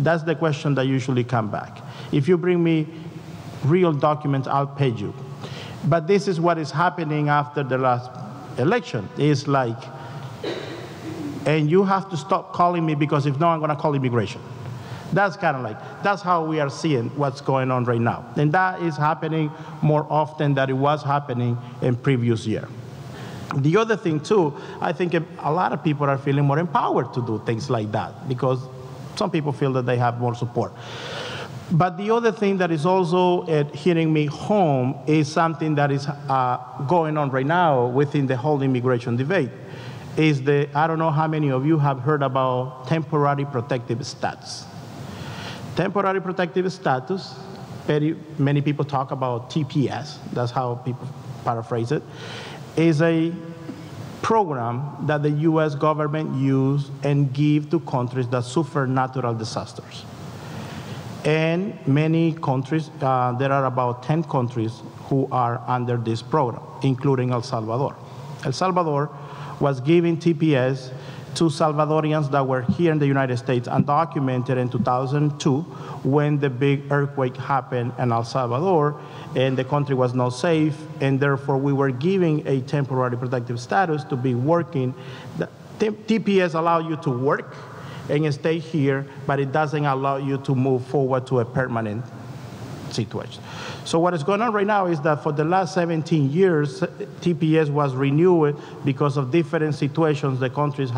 That's the question that usually comes back. If you bring me real documents, I'll pay you. But this is what is happening after the last election. It's like, and you have to stop calling me because if not, I'm going to call immigration. That's kind of like, that's how we are seeing what's going on right now. And that is happening more often than it was happening in previous year. The other thing too, I think a lot of people are feeling more empowered to do things like that because some people feel that they have more support. But the other thing that is also hitting me home is something that is going on right now within the whole immigration debate. Is the, I don't know how many of you have heard about temporary protective status. Temporary protective status, many people talk about TPS, that's how people paraphrase it, is a program that the US government use and give to countries that suffer natural disasters. And many countries, there are about 10 countries who are under this program, including El Salvador. El Salvador was giving TPS to Salvadorians that were here in the United States undocumented in 2002 when the big earthquake happened in El Salvador and the country was not safe, and therefore we were giving a temporary protective status to be working. The TPS allowed you to work and stay here, but it doesn't allow you to move forward to a permanent situation. So what is going on right now is that for the last 17 years, TPS was renewed because of different situations the countries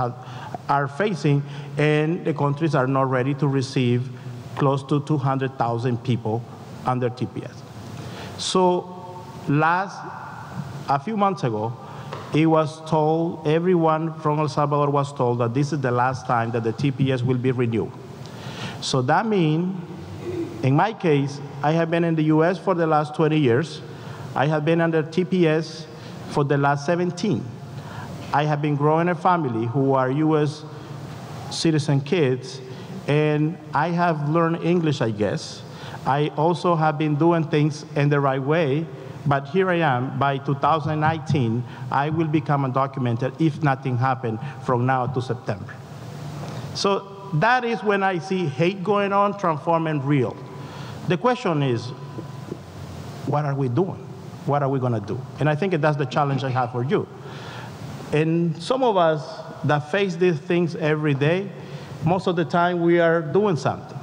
are facing, and the countries are not ready to receive close to 200,000 people under TPS. So a few months ago, it was told, everyone from El Salvador was told that this is the last time that the TPS will be renewed. So that means, in my case, I have been in the US for the last 20 years. I have been under TPS for the last 17. I have been growing a family who are US citizen kids, and I have learned English, I guess. I also have been doing things in the right way, but here I am. By 2019, I will become undocumented if nothing happens from now to September. So that is when I see hate going on, transforming real. The question is, what are we doing? What are we going to do? And I think that's the challenge I have for you. And some of us that face these things every day, most of the time we are doing something.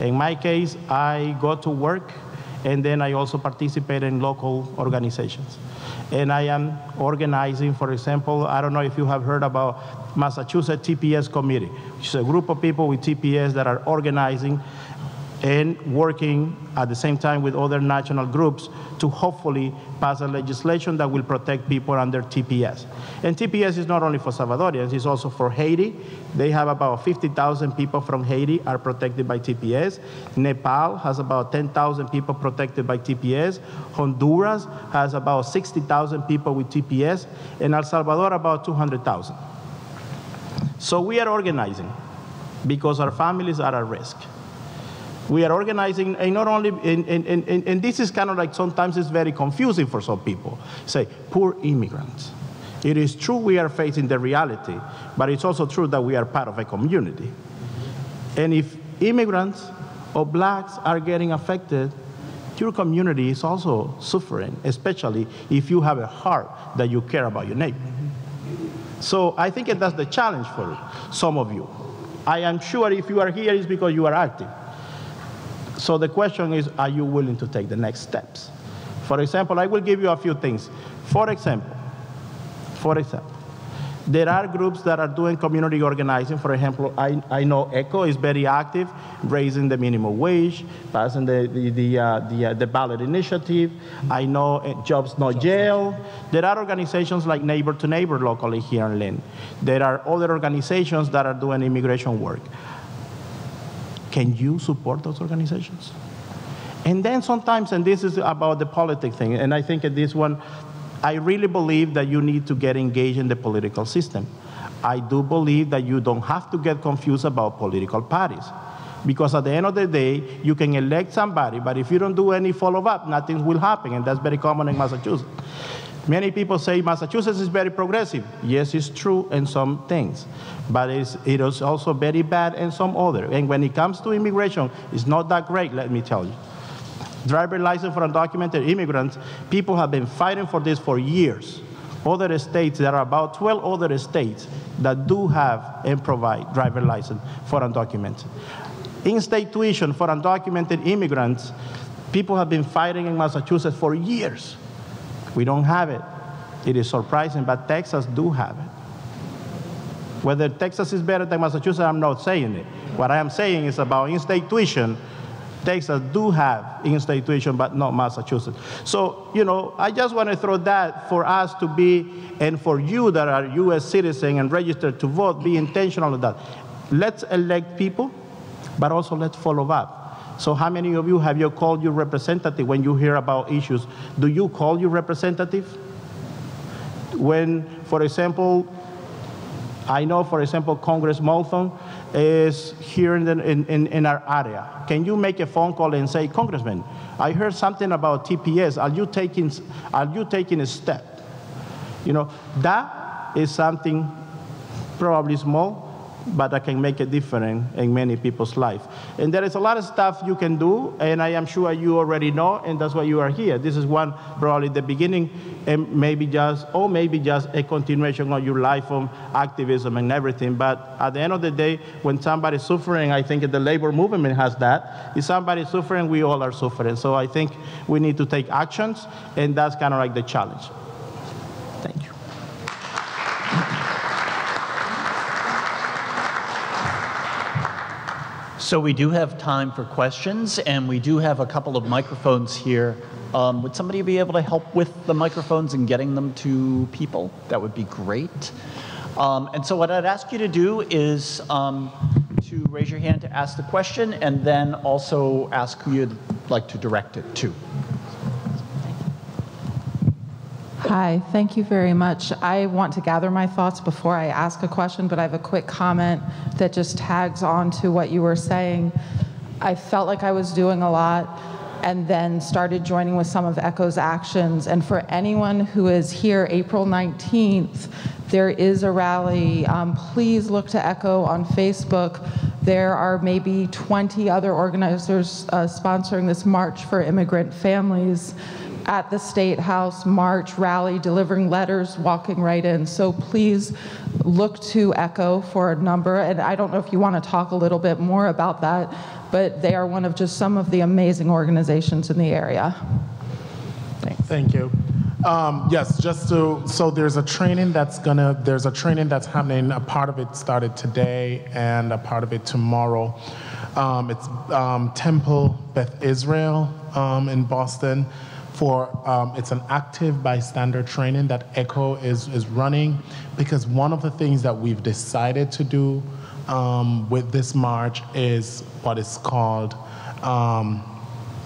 In my case, I go to work, and then I also participate in local organizations. And I am organizing, for example, I don't know if you have heard about Massachusetts TPS Committee, which is a group of people with TPS that are organizing and working at the same time with other national groups to hopefully pass a legislation that will protect people under TPS. And TPS is not only for Salvadorians, it's also for Haiti. They have about 50,000 people from Haiti are protected by TPS. Nepal has about 10,000 people protected by TPS. Honduras has about 60,000 people with TPS, and El Salvador about 200,000. So we are organizing because our families are at risk. We are organizing, and not only, and this is kind of like sometimes it's very confusing for some people. Say, poor immigrants. It is true we are facing the reality, but it's also true that we are part of a community. And if immigrants or blacks are getting affected, your community is also suffering, especially if you have a heart that you care about your neighbor. So I think that's the challenge for some of you. I am sure if you are here, it's because you are active. So the question is, are you willing to take the next steps? For example, I will give you a few things. For example, there are groups that are doing community organizing. For example, I know ECHO is very active, raising the minimum wage, passing the ballot initiative. I know Jobs Not Jail. There are organizations like Neighbor to Neighbor locally here in Lynn. There are other organizations that are doing immigration work. Can you support those organizations? And then sometimes, and this is about the politics thing, and I think at this one, I really believe that you need to get engaged in the political system. I do believe that you don't have to get confused about political parties, because at the end of the day, you can elect somebody, but if you don't do any follow-up, nothing will happen, and that's very common in Massachusetts. Many people say Massachusetts is very progressive. Yes, it's true in some things, but it is also very bad in some other. And when it comes to immigration, it's not that great, let me tell you. Driver license for undocumented immigrants, people have been fighting for this for years. Other states, there are about 12 other states that do have and provide driver license for undocumented. In-state tuition for undocumented immigrants, people have been fighting in Massachusetts for years. We don't have it. It is surprising, but Texas do have it. Whether Texas is better than Massachusetts, I'm not saying it. What I am saying is about in-state tuition, Texas do have in-state tuition, but not Massachusetts. So, you know, I just want to throw that for us to be, and for you that are U.S. citizens and registered to vote, be intentional with that. Let's elect people, but also let's follow up. So how many of you have you called your representative when you hear about issues? Do you call your representative? When, for example, I know, for example, Congress Moulton is here in our area. Can you make a phone call and say, Congressman, I heard something about TPS. Are you taking a step? You know, that is something probably small, but that can make a difference in many people's life. And there is a lot of stuff you can do, and I am sure you already know, and that's why you are here. This is one, probably the beginning, and maybe just a continuation of your life of activism and everything. But at the end of the day, when somebody's suffering, I think the labor movement has that. If somebody's suffering, we all are suffering. So I think we need to take actions, and that's kind of like the challenge. Thank you. So we do have time for questions, and we do have a couple of microphones here. Would somebody be able to help with the microphones and getting them to people? That would be great. And so what I'd ask you to do is to raise your hand to ask the question, and then also ask who you'd like to direct it to. Hi, thank you very much. I want to gather my thoughts before I ask a question, but I have a quick comment that just tags on to what you were saying. I felt like I was doing a lot and then started joining with some of ECHO's actions. And for anyone who is here April 19th, there is a rally. Please look to ECHO on Facebook. There are maybe 20 other organizers sponsoring this March for Immigrant Families. At the State House, march, rally, delivering letters, walking right in. So please look to ECHO for a number. And I don't know if you want to talk a little bit more about that, but they are one of just some of the amazing organizations in the area. Thanks. Thank you. Yes, just so there's a training that's happening. A part of it started today and a part of it tomorrow. It's Temple Beth Israel in Boston. It's an active bystander training that ECHO is running, because one of the things that we've decided to do with this march is what is called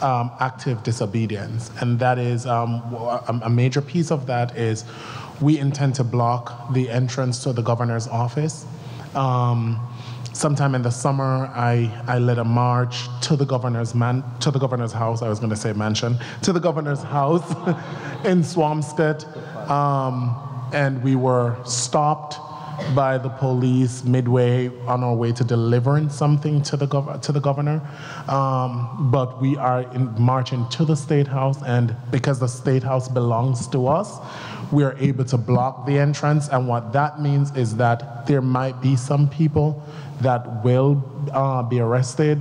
active disobedience. And that is, a major piece of that is we intend to block the entrance to the governor's office. Sometime in the summer, I led a march to the governor's house. I was going to say mansion, to the governor's house in Swampscott, and we were stopped by the police midway on our way to delivering something to the governor. But we are marching to the State House, and because the State House belongs to us, we are able to block the entrance. And what that means is that there might be some people that will be arrested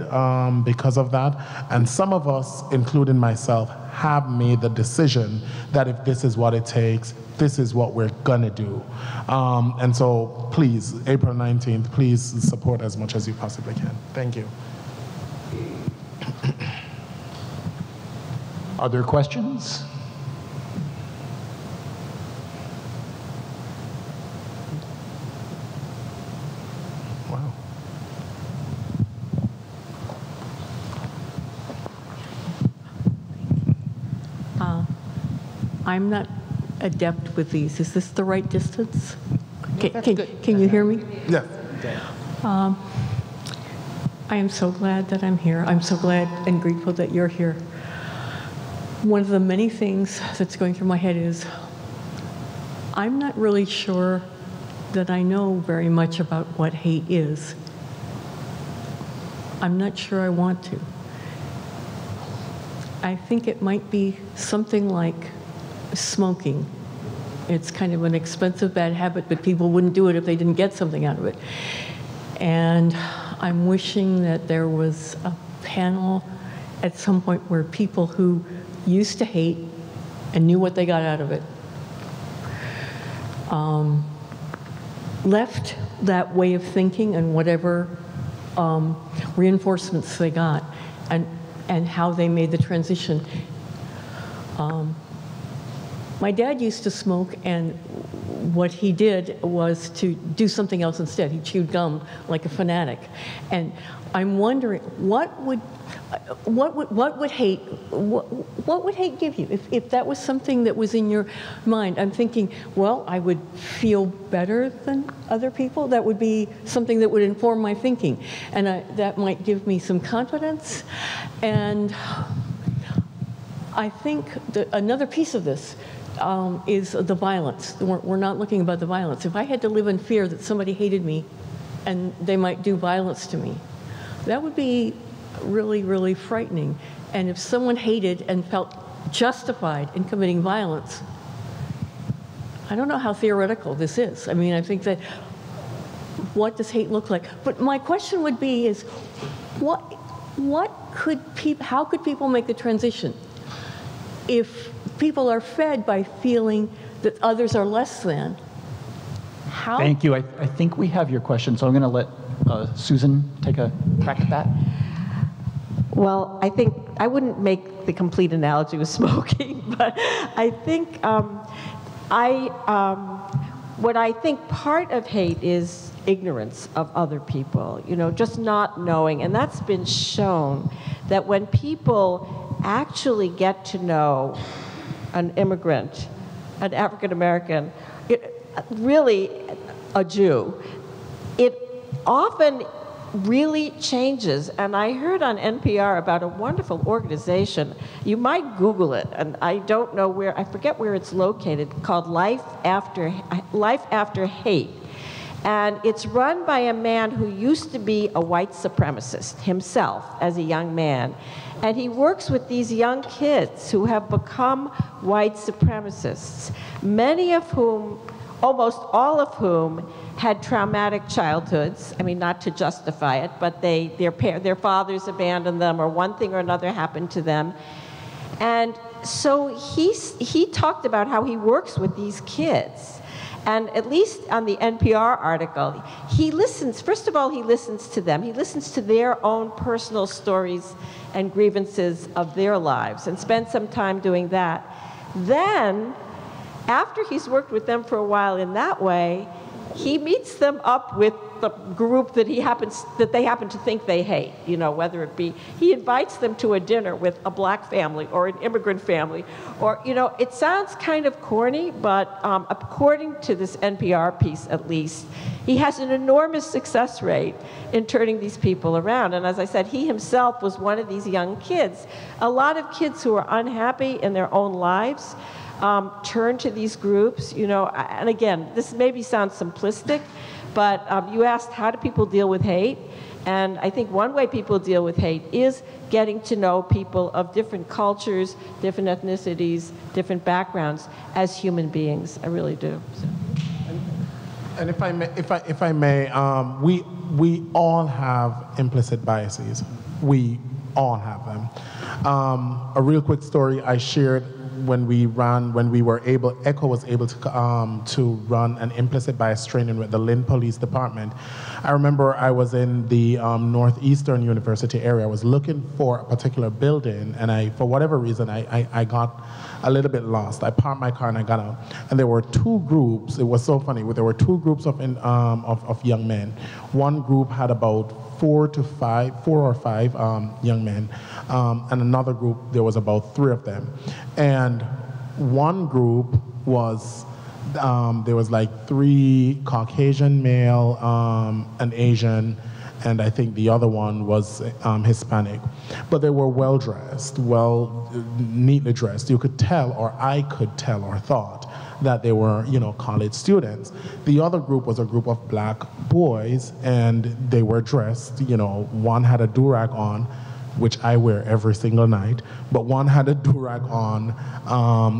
because of that. And some of us, including myself, have made the decision that if this is what it takes, this is what we're gonna do. And so please, April 19th, please support as much as you possibly can. Thank you. Other questions? I'm not adept with these. Is this the right distance? Can you hear me? Yes. I am so glad that I'm here. I'm so glad and grateful that you're here. One of the many things that's going through my head is I'm not really sure that I know very much about what hate is. I'm not sure I want to. I think it might be something like smoking. It's kind of an expensive bad habit, but people wouldn't do it if they didn't get something out of it. And I'm wishing that there was a panel at some point where people who used to hate and knew what they got out of it left that way of thinking and whatever reinforcements they got and how they made the transition. My dad used to smoke, and what he did was to do something else instead. He chewed gum like a fanatic. And I'm wondering, what would hate give you if that was something that was in your mind? I'm thinking, well, I would feel better than other people. That would be something that would inform my thinking. And that might give me some confidence. And I think that another piece of this is the violence. We're not looking about the violence. If I had to live in fear that somebody hated me and they might do violence to me, that would be really, really frightening. And if someone hated and felt justified in committing violence, I don't know how theoretical this is. I mean, I think that what does hate look like? But my question would be is, how could people make the transition? If people are fed by feeling that others are less than, how? Thank you. I think we have your question, so I'm going to let Susan take a crack at that. Well, I think I wouldn't make the complete analogy with smoking, but I think what I think part of hate is ignorance of other people. You know, just not knowing, and that's been shown that when people actually get to know an immigrant, an African-American, really a Jew, it often really changes. And I heard on NPR about a wonderful organization, you might Google it, and I don't know where, I forget where it's located, called Life After Hate. And it's run by a man who used to be a white supremacist himself as a young man. And he works with these young kids who have become white supremacists, many of whom, almost all of whom, had traumatic childhoods. I mean, not to justify it, but their fathers abandoned them, or one thing or another happened to them. And So he talked about how he works with these kids. And at least on the NPR article, he listens, first of all, he listens to them. He listens to their own personal stories and grievances of their lives and spends some time doing that. Then, after he's worked with them for a while in that way, he meets them up with the group that they happen to think they hate, you know, whether it be, he invites them to a dinner with a black family or an immigrant family, or, you know, it sounds kind of corny, but according to this NPR piece, at least, he has an enormous success rate in turning these people around. And as I said, he himself was one of these young kids. A lot of kids who are unhappy in their own lives turn to these groups, you know, and again, this maybe sounds simplistic, but you asked how do people deal with hate, and I think one way people deal with hate is getting to know people of different cultures, different ethnicities, different backgrounds as human beings. I really do. So. And if I may, we all have implicit biases. We all have them. A real quick story I shared. When ECHO was able to run an implicit bias training with the Lynn Police Department. I remember I was in the Northeastern University area. I was looking for a particular building, and I, for whatever reason, I got a little bit lost. I parked my car and I got out. And there were two groups. It was so funny. There were two groups of young men. One group had about four or five young men, and another group, there was about three of them. And one group was, there was like three Caucasian male, an Asian, and I think the other one was Hispanic. But they were well-dressed, neatly dressed. You could tell, or I could tell or thought, that they were, you know, college students. The other group was a group of black boys, and they were dressed, you know, one had a do-rag on, which I wear every single night, but one had a do-rag on,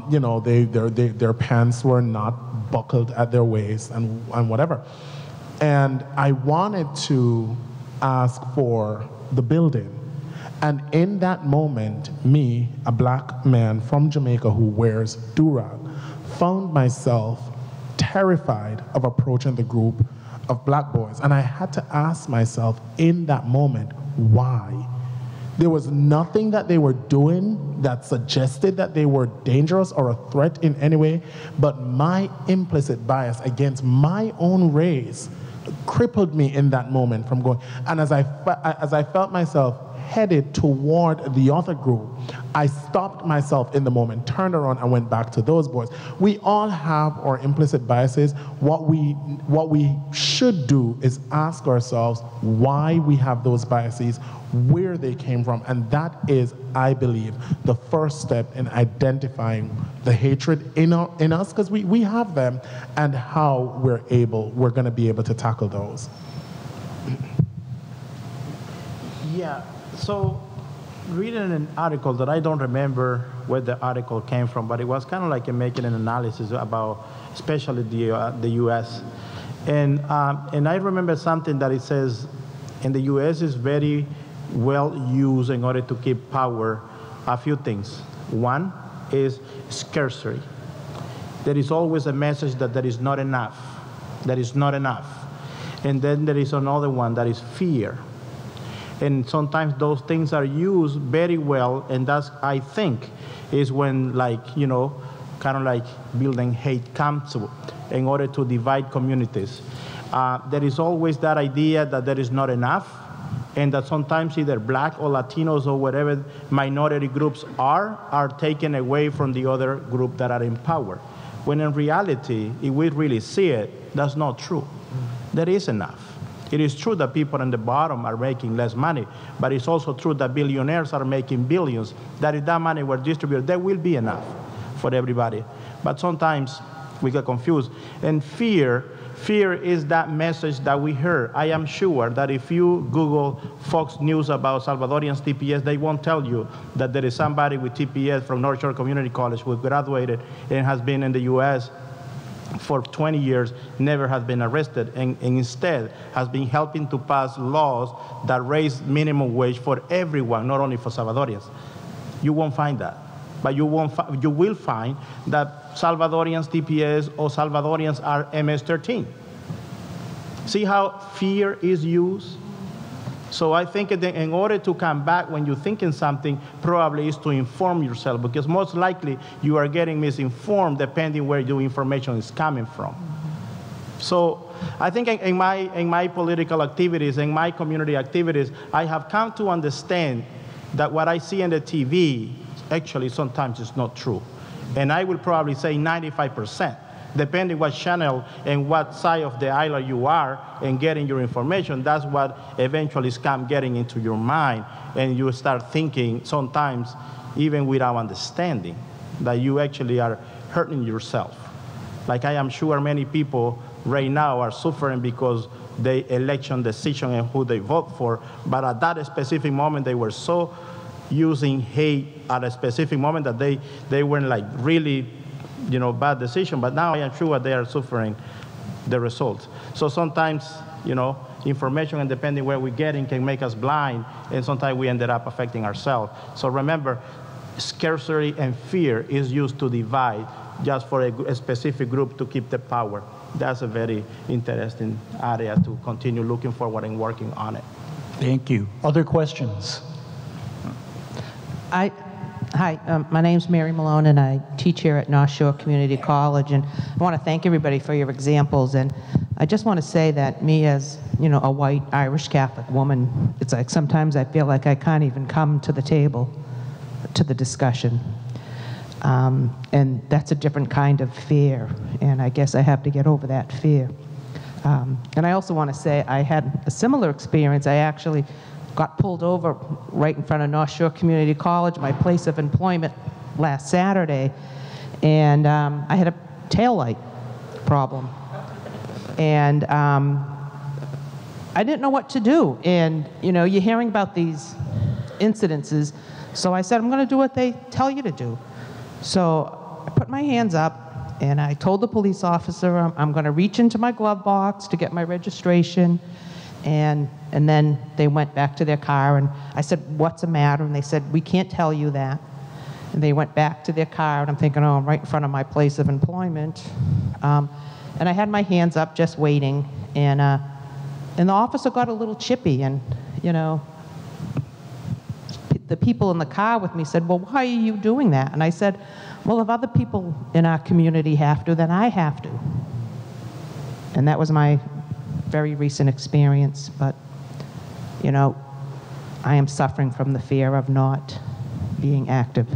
you know, their pants were not buckled at their waist and whatever. And I wanted to ask for the building. And in that moment, me, a black man from Jamaica who wears do-rag, found myself terrified of approaching the group of black boys. And I had to ask myself in that moment, why? There was nothing that they were doing that suggested that they were dangerous or a threat in any way, but my implicit bias against my own race crippled me in that moment from going. And as I felt myself headed toward the other group, I stopped myself in the moment, turned around, and went back to those boys. We all have our implicit biases. What we should do is ask ourselves why we have those biases, where they came from, and that is, I believe, the first step in identifying the hatred in us, because we have them, and how we're going to be able to tackle those. Yeah, so reading an article that I don't remember where the article came from, but it was kind of like making an analysis about especially the U.S. And I remember something that it says, in the U.S. is very well used in order to keep power, a few things. One is scarcity. There is always a message that there is not enough. There is not enough. And then there is another one that is fear. And sometimes those things are used very well, and that's, I think, is when, like, you know, kind of like building hate camps in order to divide communities. There is always that idea that there is not enough, and that sometimes either black or Latinos or whatever minority groups are taken away from the other group that are in power. When in reality, if we really see it, that's not true. There is enough. It is true that people on the bottom are making less money, but it's also true that billionaires are making billions, that if that money were distributed, there will be enough for everybody. But sometimes we get confused. And fear is that message that we heard. I am sure that if you Google Fox News about Salvadorians TPS, they won't tell you that there is somebody with TPS from North Shore Community College who graduated and has been in the US for 20 years, never has been arrested, and instead has been helping to pass laws that raise minimum wage for everyone, not only for Salvadorians. You won't find that. But you will find that Salvadorians TPS or Salvadorians are MS-13. See how fear is used? So I think that in order to come back when you're thinking something, probably is to inform yourself, because most likely you are getting misinformed depending where your information is coming from. So I think in my political activities, in my community activities, I have come to understand that what I see on the TV actually sometimes is not true. And I will probably say 95%, depending what channel and what side of the island you are and getting your information, that's what eventually comes getting into your mind. And you start thinking sometimes, even without understanding, that you actually are hurting yourself. Like I am sure many people right now are suffering because the election decision and who they vote for, but at that specific moment they were so using hate at a specific moment that they weren't like really, you know, bad decision, but now I am sure they are suffering the results. So sometimes, you know, information and depending where we're getting can make us blind, and sometimes we ended up affecting ourselves. So remember, scarcity and fear is used to divide just for a specific group to keep the power. That's a very interesting area to continue looking forward and working on it. Thank you. Other questions? Hi, my name's Mary Malone, and I teach here at North Shore Community College. And I want to thank everybody for your examples. And I just want to say that me as, you know, a white Irish Catholic woman, it's like sometimes I feel like I can't even come to the table, to the discussion. And that's a different kind of fear, and I guess I have to get over that fear. And I also want to say I had a similar experience. I actually got pulled over right in front of North Shore Community College, my place of employment, last Saturday, and I had a taillight problem. And I didn't know what to do, and you know, you're hearing about these incidences, so I said, I'm going to do what they tell you to do. So I put my hands up, and I told the police officer, I'm going to reach into my glove box to get my registration. And then they went back to their car, and I said, what's the matter? And they said, we can't tell you that. And they went back to their car, and I'm thinking, oh, I'm right in front of my place of employment. And I had my hands up just waiting, and the officer got a little chippy, and, you know, the people in the car with me said, well, why are you doing that? And I said, well, if other people in our community have to, then I have to. And that was my very recent experience, but, you know, I am suffering from the fear of not being active.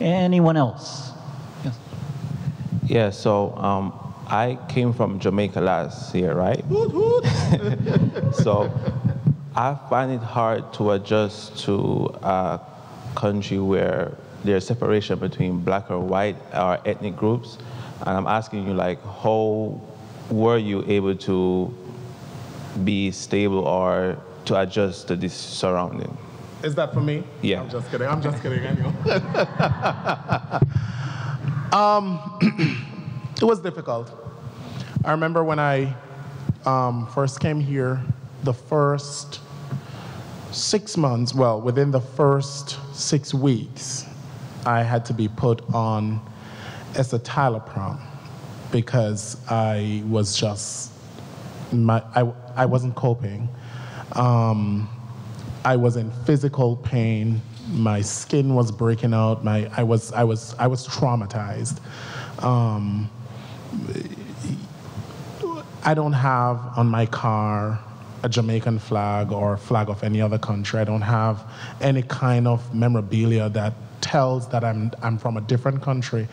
Anyone else? Yes. Yeah, so I came from Jamaica last year, right? So I find it hard to adjust to a country where there's separation between black or white or ethnic groups. And I'm asking you, like, how were you able to be stable or to adjust to this surrounding? Is that for me? Yeah. I'm just kidding. I'm just kidding. Anyway. It was difficult. I remember when I first came here, the first 6 months, well, within the first 6 weeks, I had to be put on escitalopram because I was just, I wasn't coping. I was in physical pain. My skin was breaking out. I was traumatized. I don't have on my car a Jamaican flag or a flag of any other country. I don't have any kind of memorabilia that tells that I'm from a different country.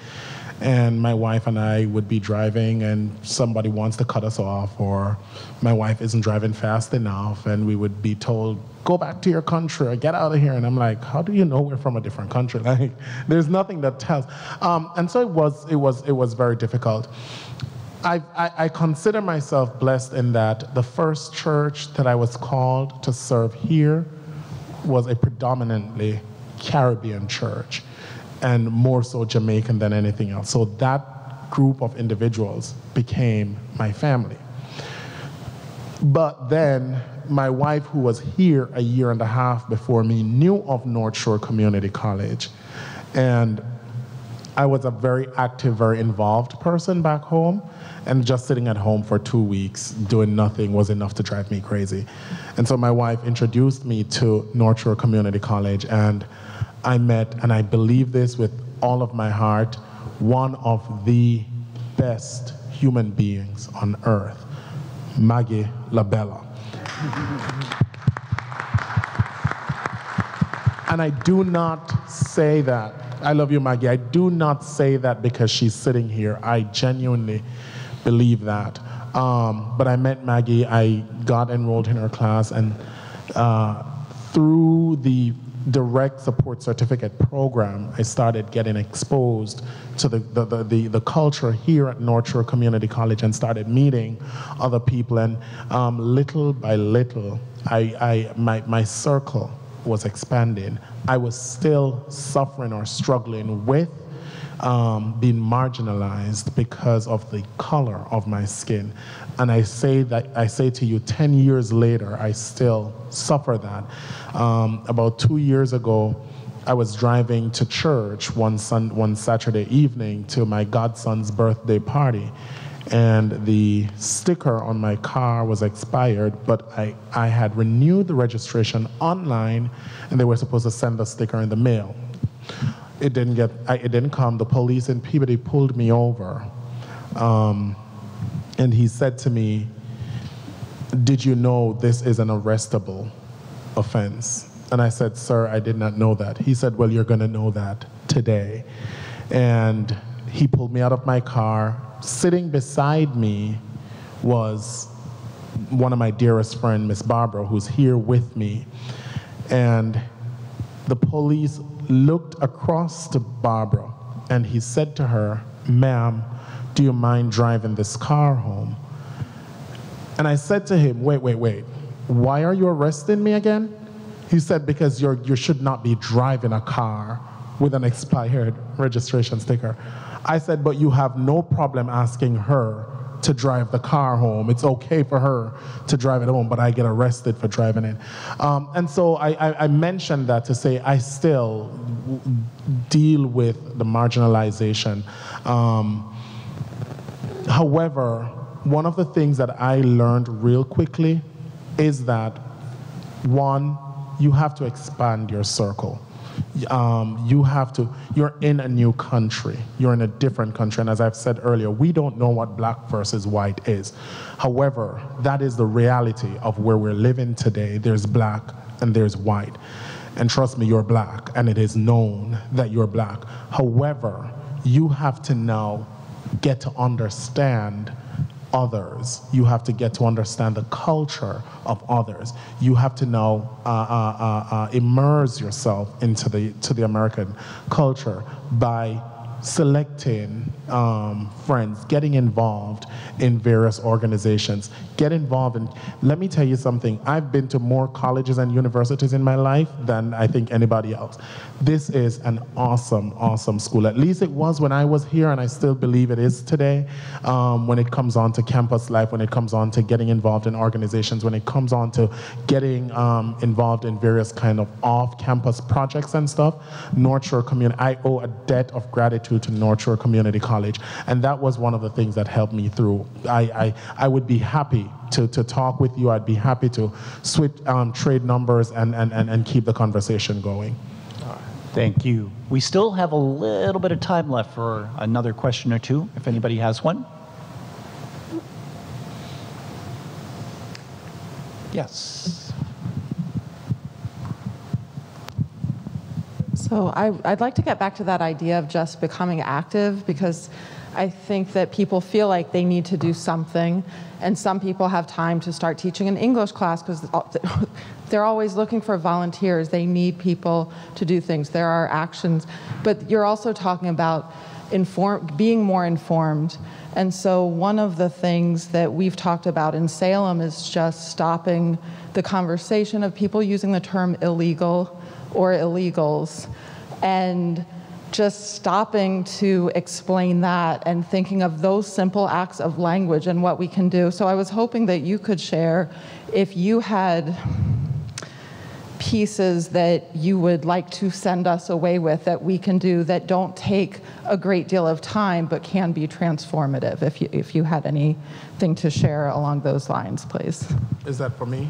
And my wife and I would be driving, and somebody wants to cut us off, or my wife isn't driving fast enough, and we would be told, go back to your country or get out of here. And I'm like, how do you know we're from a different country? Like, there's nothing that tells. And so it was very difficult. I consider myself blessed in that the first church that I was called to serve here was a predominantly Caribbean church, and more so Jamaican than anything else. So that group of individuals became my family. But then my wife, who was here a year and a half before me, knew of North Shore Community College. And I was a very active, very involved person back home, and just sitting at home for 2 weeks doing nothing was enough to drive me crazy. And so my wife introduced me to North Shore Community College, and I met, and I believe this with all of my heart, one of the best human beings on earth, Maggie LaBella. And I do not say that, I love you, Maggie, I do not say that because she's sitting here. I genuinely believe that. But I met Maggie, I got enrolled in her class, and through the direct support certificate program, I started getting exposed to the culture here at North Shore Community College and started meeting other people. And little by little, my circle was expanding. I was still suffering or struggling with being marginalized because of the color of my skin. And I say to you, 10 years later, I still suffer that. About 2 years ago, I was driving to church one Saturday evening to my godson's birthday party, and the sticker on my car was expired, but I had renewed the registration online, and they were supposed to send the sticker in the mail. It didn't come. The police in Peabody pulled me over, and he said to me, "Did you know this is an arrestable offense?" And I said, "Sir, I did not know that." He said, "Well, you're gonna know that today." And he pulled me out of my car. Sitting beside me was one of my dearest friends, Miss Barbara, who's here with me. And the police looked across to Barbara, and he said to her, "Ma'am, do you mind driving this car home?" And I said to him, wait, why are you arresting me again? He said, "Because you should not be driving a car with an expired registration sticker." I said, "But you have no problem asking her to drive the car home. It's okay for her to drive it home, but I get arrested for driving it." And so I mentioned that to say I still deal with the marginalization. However, one of the things that I learned real quickly is that, one, you have to expand your circle. You're in a new country. You're in a different country. And as I've said earlier, we don't know what black versus white is. However, that is the reality of where we're living today. There's black and there's white. And trust me, you're black, and it is known that you're black. However, you have to now get to understand others. You have to get to understand the culture of others. You have to now immerse yourself into the American culture by selecting friends, getting involved in various organizations, get involved in, let me tell you something, I've been to more colleges and universities in my life than I think anybody else. This is an awesome, awesome school. At least it was when I was here, and I still believe it is today, when it comes on to campus life, when it comes on to getting involved in organizations, when it comes on to getting involved in various kind of off-campus projects and stuff. North Shore Community, I owe a debt of gratitude to North Shore Community College, and that was one of the things that helped me through. I would be happy to talk with you. I'd be happy to switch trade numbers and keep the conversation going. All right. Thank you. We still have a little bit of time left for another question or two, if anybody has one. Yes. So I'd like to get back to that idea of just becoming active, because I think that people feel like they need to do something, and some people have time to start teaching an English class because they're always looking for volunteers. They need people to do things. There are actions, but you're also talking about being more informed. And so one of the things that we've talked about in Salem is just stopping the conversation of people using the term illegal or illegals, and just stopping to explain that and thinking of those simple acts of language and what we can do. So I was hoping that you could share if you had pieces that you would like to send us away with that we can do that don't take a great deal of time but can be transformative, if you had anything to share along those lines, please. Is that for me?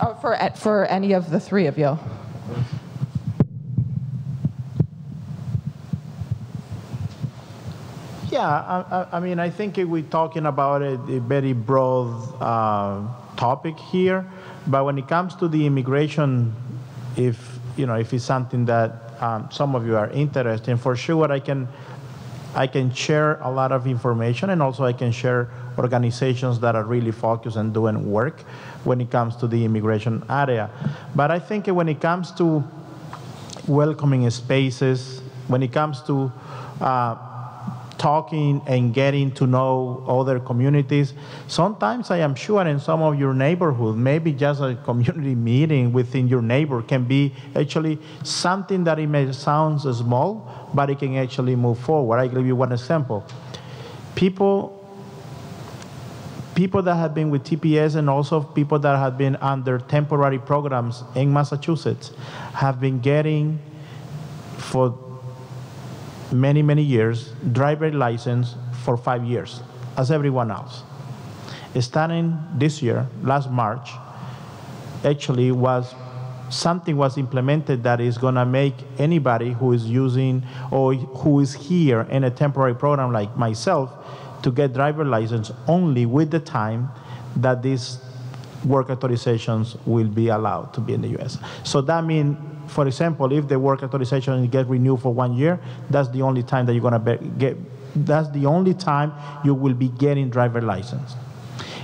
Oh, for any of the three of you. Yeah, I mean, I think we're talking about a very broad topic here, but when it comes to the immigration, if it's something that some of you are interested in, for sure I can share a lot of information, and also I can share organizations that are really focused on doing work when it comes to the immigration area. But I think when it comes to welcoming spaces, when it comes to talking and getting to know other communities. Sometimes I am sure in some of your neighborhood, maybe just a community meeting within your neighbor can be actually something that it may sound small, but it can actually move forward. I give you one example. People that have been with TPS and also people that have been under temporary programs in Massachusetts have been getting for many, many years, driver license for 5 years, as everyone else. Starting this year, last March, actually something was implemented that is gonna make anybody who is using or who is here in a temporary program like myself to get driver license only with the time that these work authorizations will be allowed to be in the US. So that means, for example, if the work authorization gets renewed for 1 year, that's the only time that you're gonna get. That's the only time you will be getting driver license,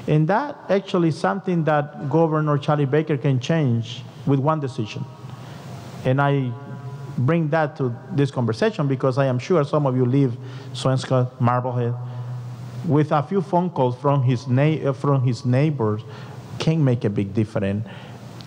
and that actually something that Governor Charlie Baker can change with one decision. And I bring that to this conversation because I am sure some of you live Swanscott, Marblehead, with a few phone calls from his neighbors, can make a big difference.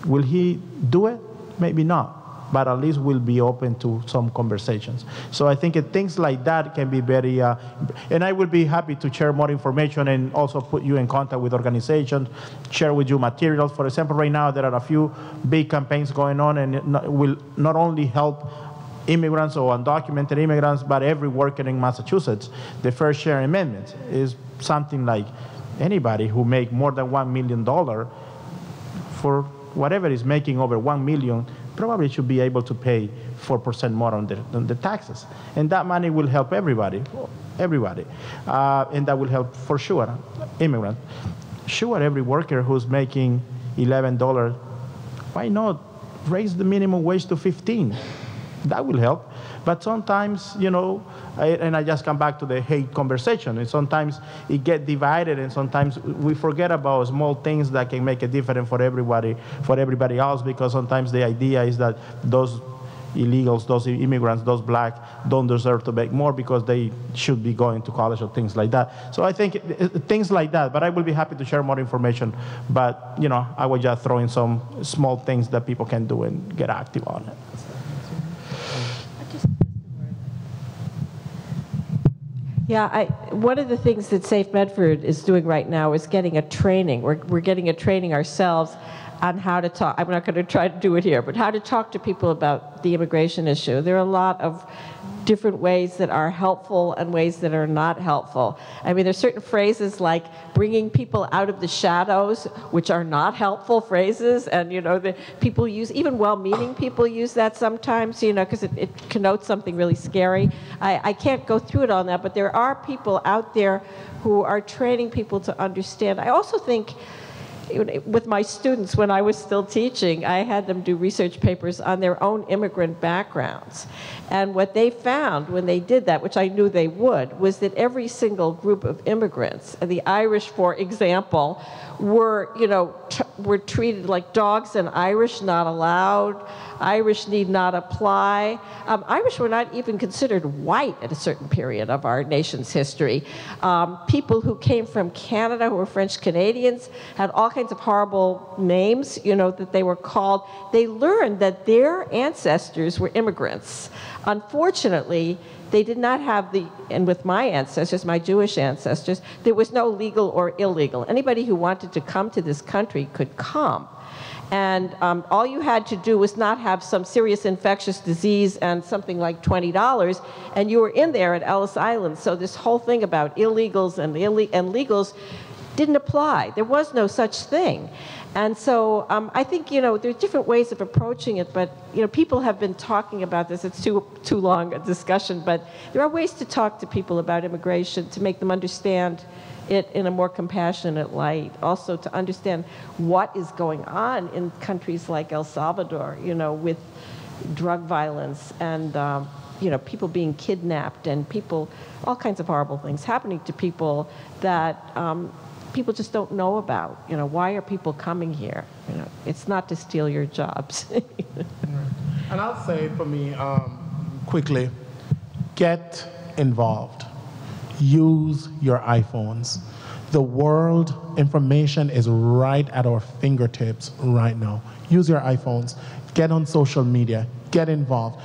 Will he do it? Maybe not. But at least we'll be open to some conversations. So I think things like that can be very, and I will be happy to share more information and also put you in contact with organizations, share with you materials. For example, right now there are a few big campaigns going on, and it will not only help immigrants or undocumented immigrants, but every worker in Massachusetts. The Fair Share Amendment is something like anybody who make more than $1 million for whatever is making over $1 million, probably should be able to pay 4% more on the taxes. And that money will help everybody. And that will help, for sure, immigrants. Sure, every worker who's making $11, why not raise the minimum wage to 15? That will help. But sometimes, and I just come back to the hate conversation, and sometimes it gets divided, and sometimes we forget about small things that can make a difference for everybody else, because sometimes the idea is that those illegals, those immigrants, those black don't deserve to make more because they should be going to college or things like that. So I think things like that, but I will be happy to share more information. But, I would just throw in some small things that people can do and get active on it. Yeah, one of the things that Safe Medford is doing right now is getting a training. We're getting a training ourselves on how to talk. I'm not going to try to do it here, but how to talk to people about the immigration issue. There are a lot of different ways that are helpful and ways that are not helpful. I mean, there's certain phrases like bringing people out of the shadows, which are not helpful phrases, and the people use, even well-meaning people use that sometimes, because it connotes something really scary. I can't go through it all now, but there are people out there who are training people to understand. I also think with my students, when I was still teaching, I had them do research papers on their own immigrant backgrounds. And what they found when they did that, which I knew they would, was that every single group of immigrants, and the Irish, for example, were treated like dogs, and Irish not allowed, Irish need not apply. Irish were not even considered white at a certain period of our nation's history. People who came from Canada, who were French Canadians, had all kinds kinds of horrible names, you know, that they were called. They learned that their ancestors were immigrants. Unfortunately, they did not have the, and with my ancestors, my Jewish ancestors, there was no legal or illegal. Anybody who wanted to come to this country could come. And all you had to do was not have some serious infectious disease and something like $20, and you were in there at Ellis Island. So this whole thing about illegals and legals didn't apply. There was no such thing. And so I think, you know, there are different ways of approaching it, but, you know, people have been talking about this. It's too long a discussion, but there are ways to talk to people about immigration to make them understand it in a more compassionate light, also to understand what is going on in countries like El Salvador, you know, with drug violence and, you know, people being kidnapped and people, all kinds of horrible things happening to people that people just don't know about. You know, why are people coming here? You know, it's not to steal your jobs. And I'll say for me quickly, get involved. Use your iPhones. The world information is right at our fingertips right now. Use your iPhones. Get on social media. Get involved.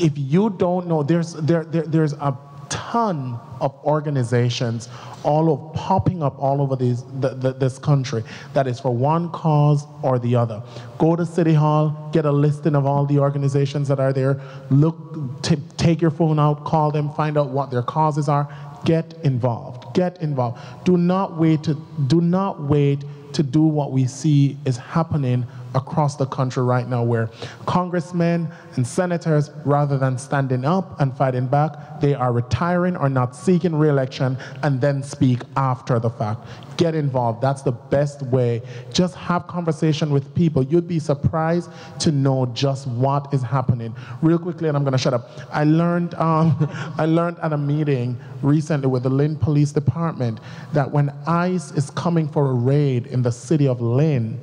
If you don't know, there's a ton of organizations all of popping up all over this country that is for one cause or the other. Go to City Hall, get a listing of all the organizations that are there. Look, take your phone out, call them, find out what their causes are. Get involved. Get involved. Do not wait to do what we see is happening across the country right now, where congressmen and senators, rather than standing up and fighting back, they are retiring or not seeking re-election and then speak after the fact. Get involved. That's the best way. Just have conversation with people. You'd be surprised to know just what is happening. Real quickly, and I'm going to shut up. I learned at a meeting recently with the Lynn Police Department that when ICE is coming for a raid in the city of Lynn,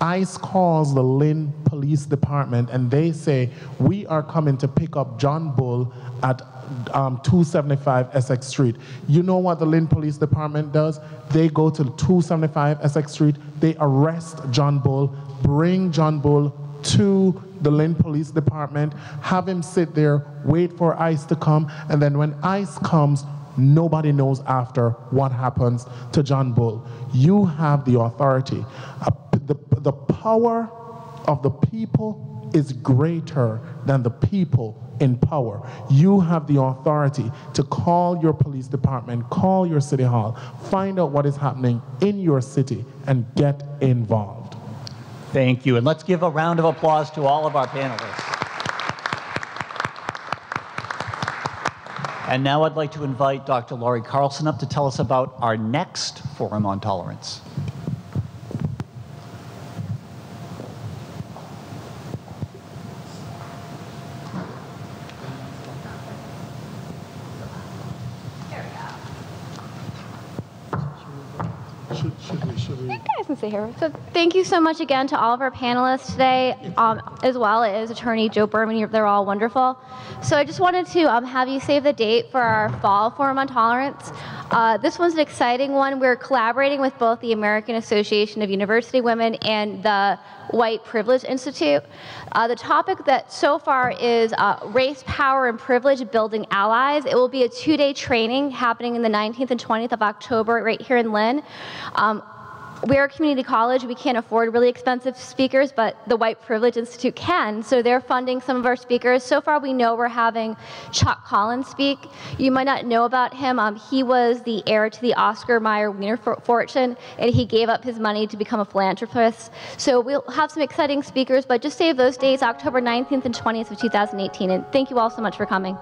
ICE calls the Lynn Police Department and they say, we are coming to pick up John Bull at 275 Essex Street. You know what the Lynn Police Department does? They go to 275 Essex Street, they arrest John Bull, bring John Bull to the Lynn Police Department, have him sit there, wait for ICE to come, and then when ICE comes, nobody knows after what happens to John Bull. You have the authority. The power of the people is greater than the people in power. You have the authority to call your police department, call your city hall, find out what is happening in your city, and get involved. Thank you, and let's give a round of applause to all of our panelists. And now I'd like to invite Dr. Laurie Carlson up to tell us about our next Forum on Tolerance. So thank you so much again to all of our panelists today, as well as Attorney Joe Berman. They're all wonderful. So I just wanted to have you save the date for our fall Forum on Tolerance. This one's an exciting one. We're collaborating with both the American Association of University Women and the White Privilege Institute. The topic that so far is race, power, and privilege, building allies. It will be a two-day training happening in the 19th and 20th of October right here in Lynn. We're a community college. We can't afford really expensive speakers, but the White Privilege Institute can, so they're funding some of our speakers. So far, we know we're having Chuck Collins speak. You might not know about him. He was the heir to the Oscar Mayer Wiener fortune, and he gave up his money to become a philanthropist. So we'll have some exciting speakers, but just save those dates, October 19th and 20th of 2018, and thank you all so much for coming.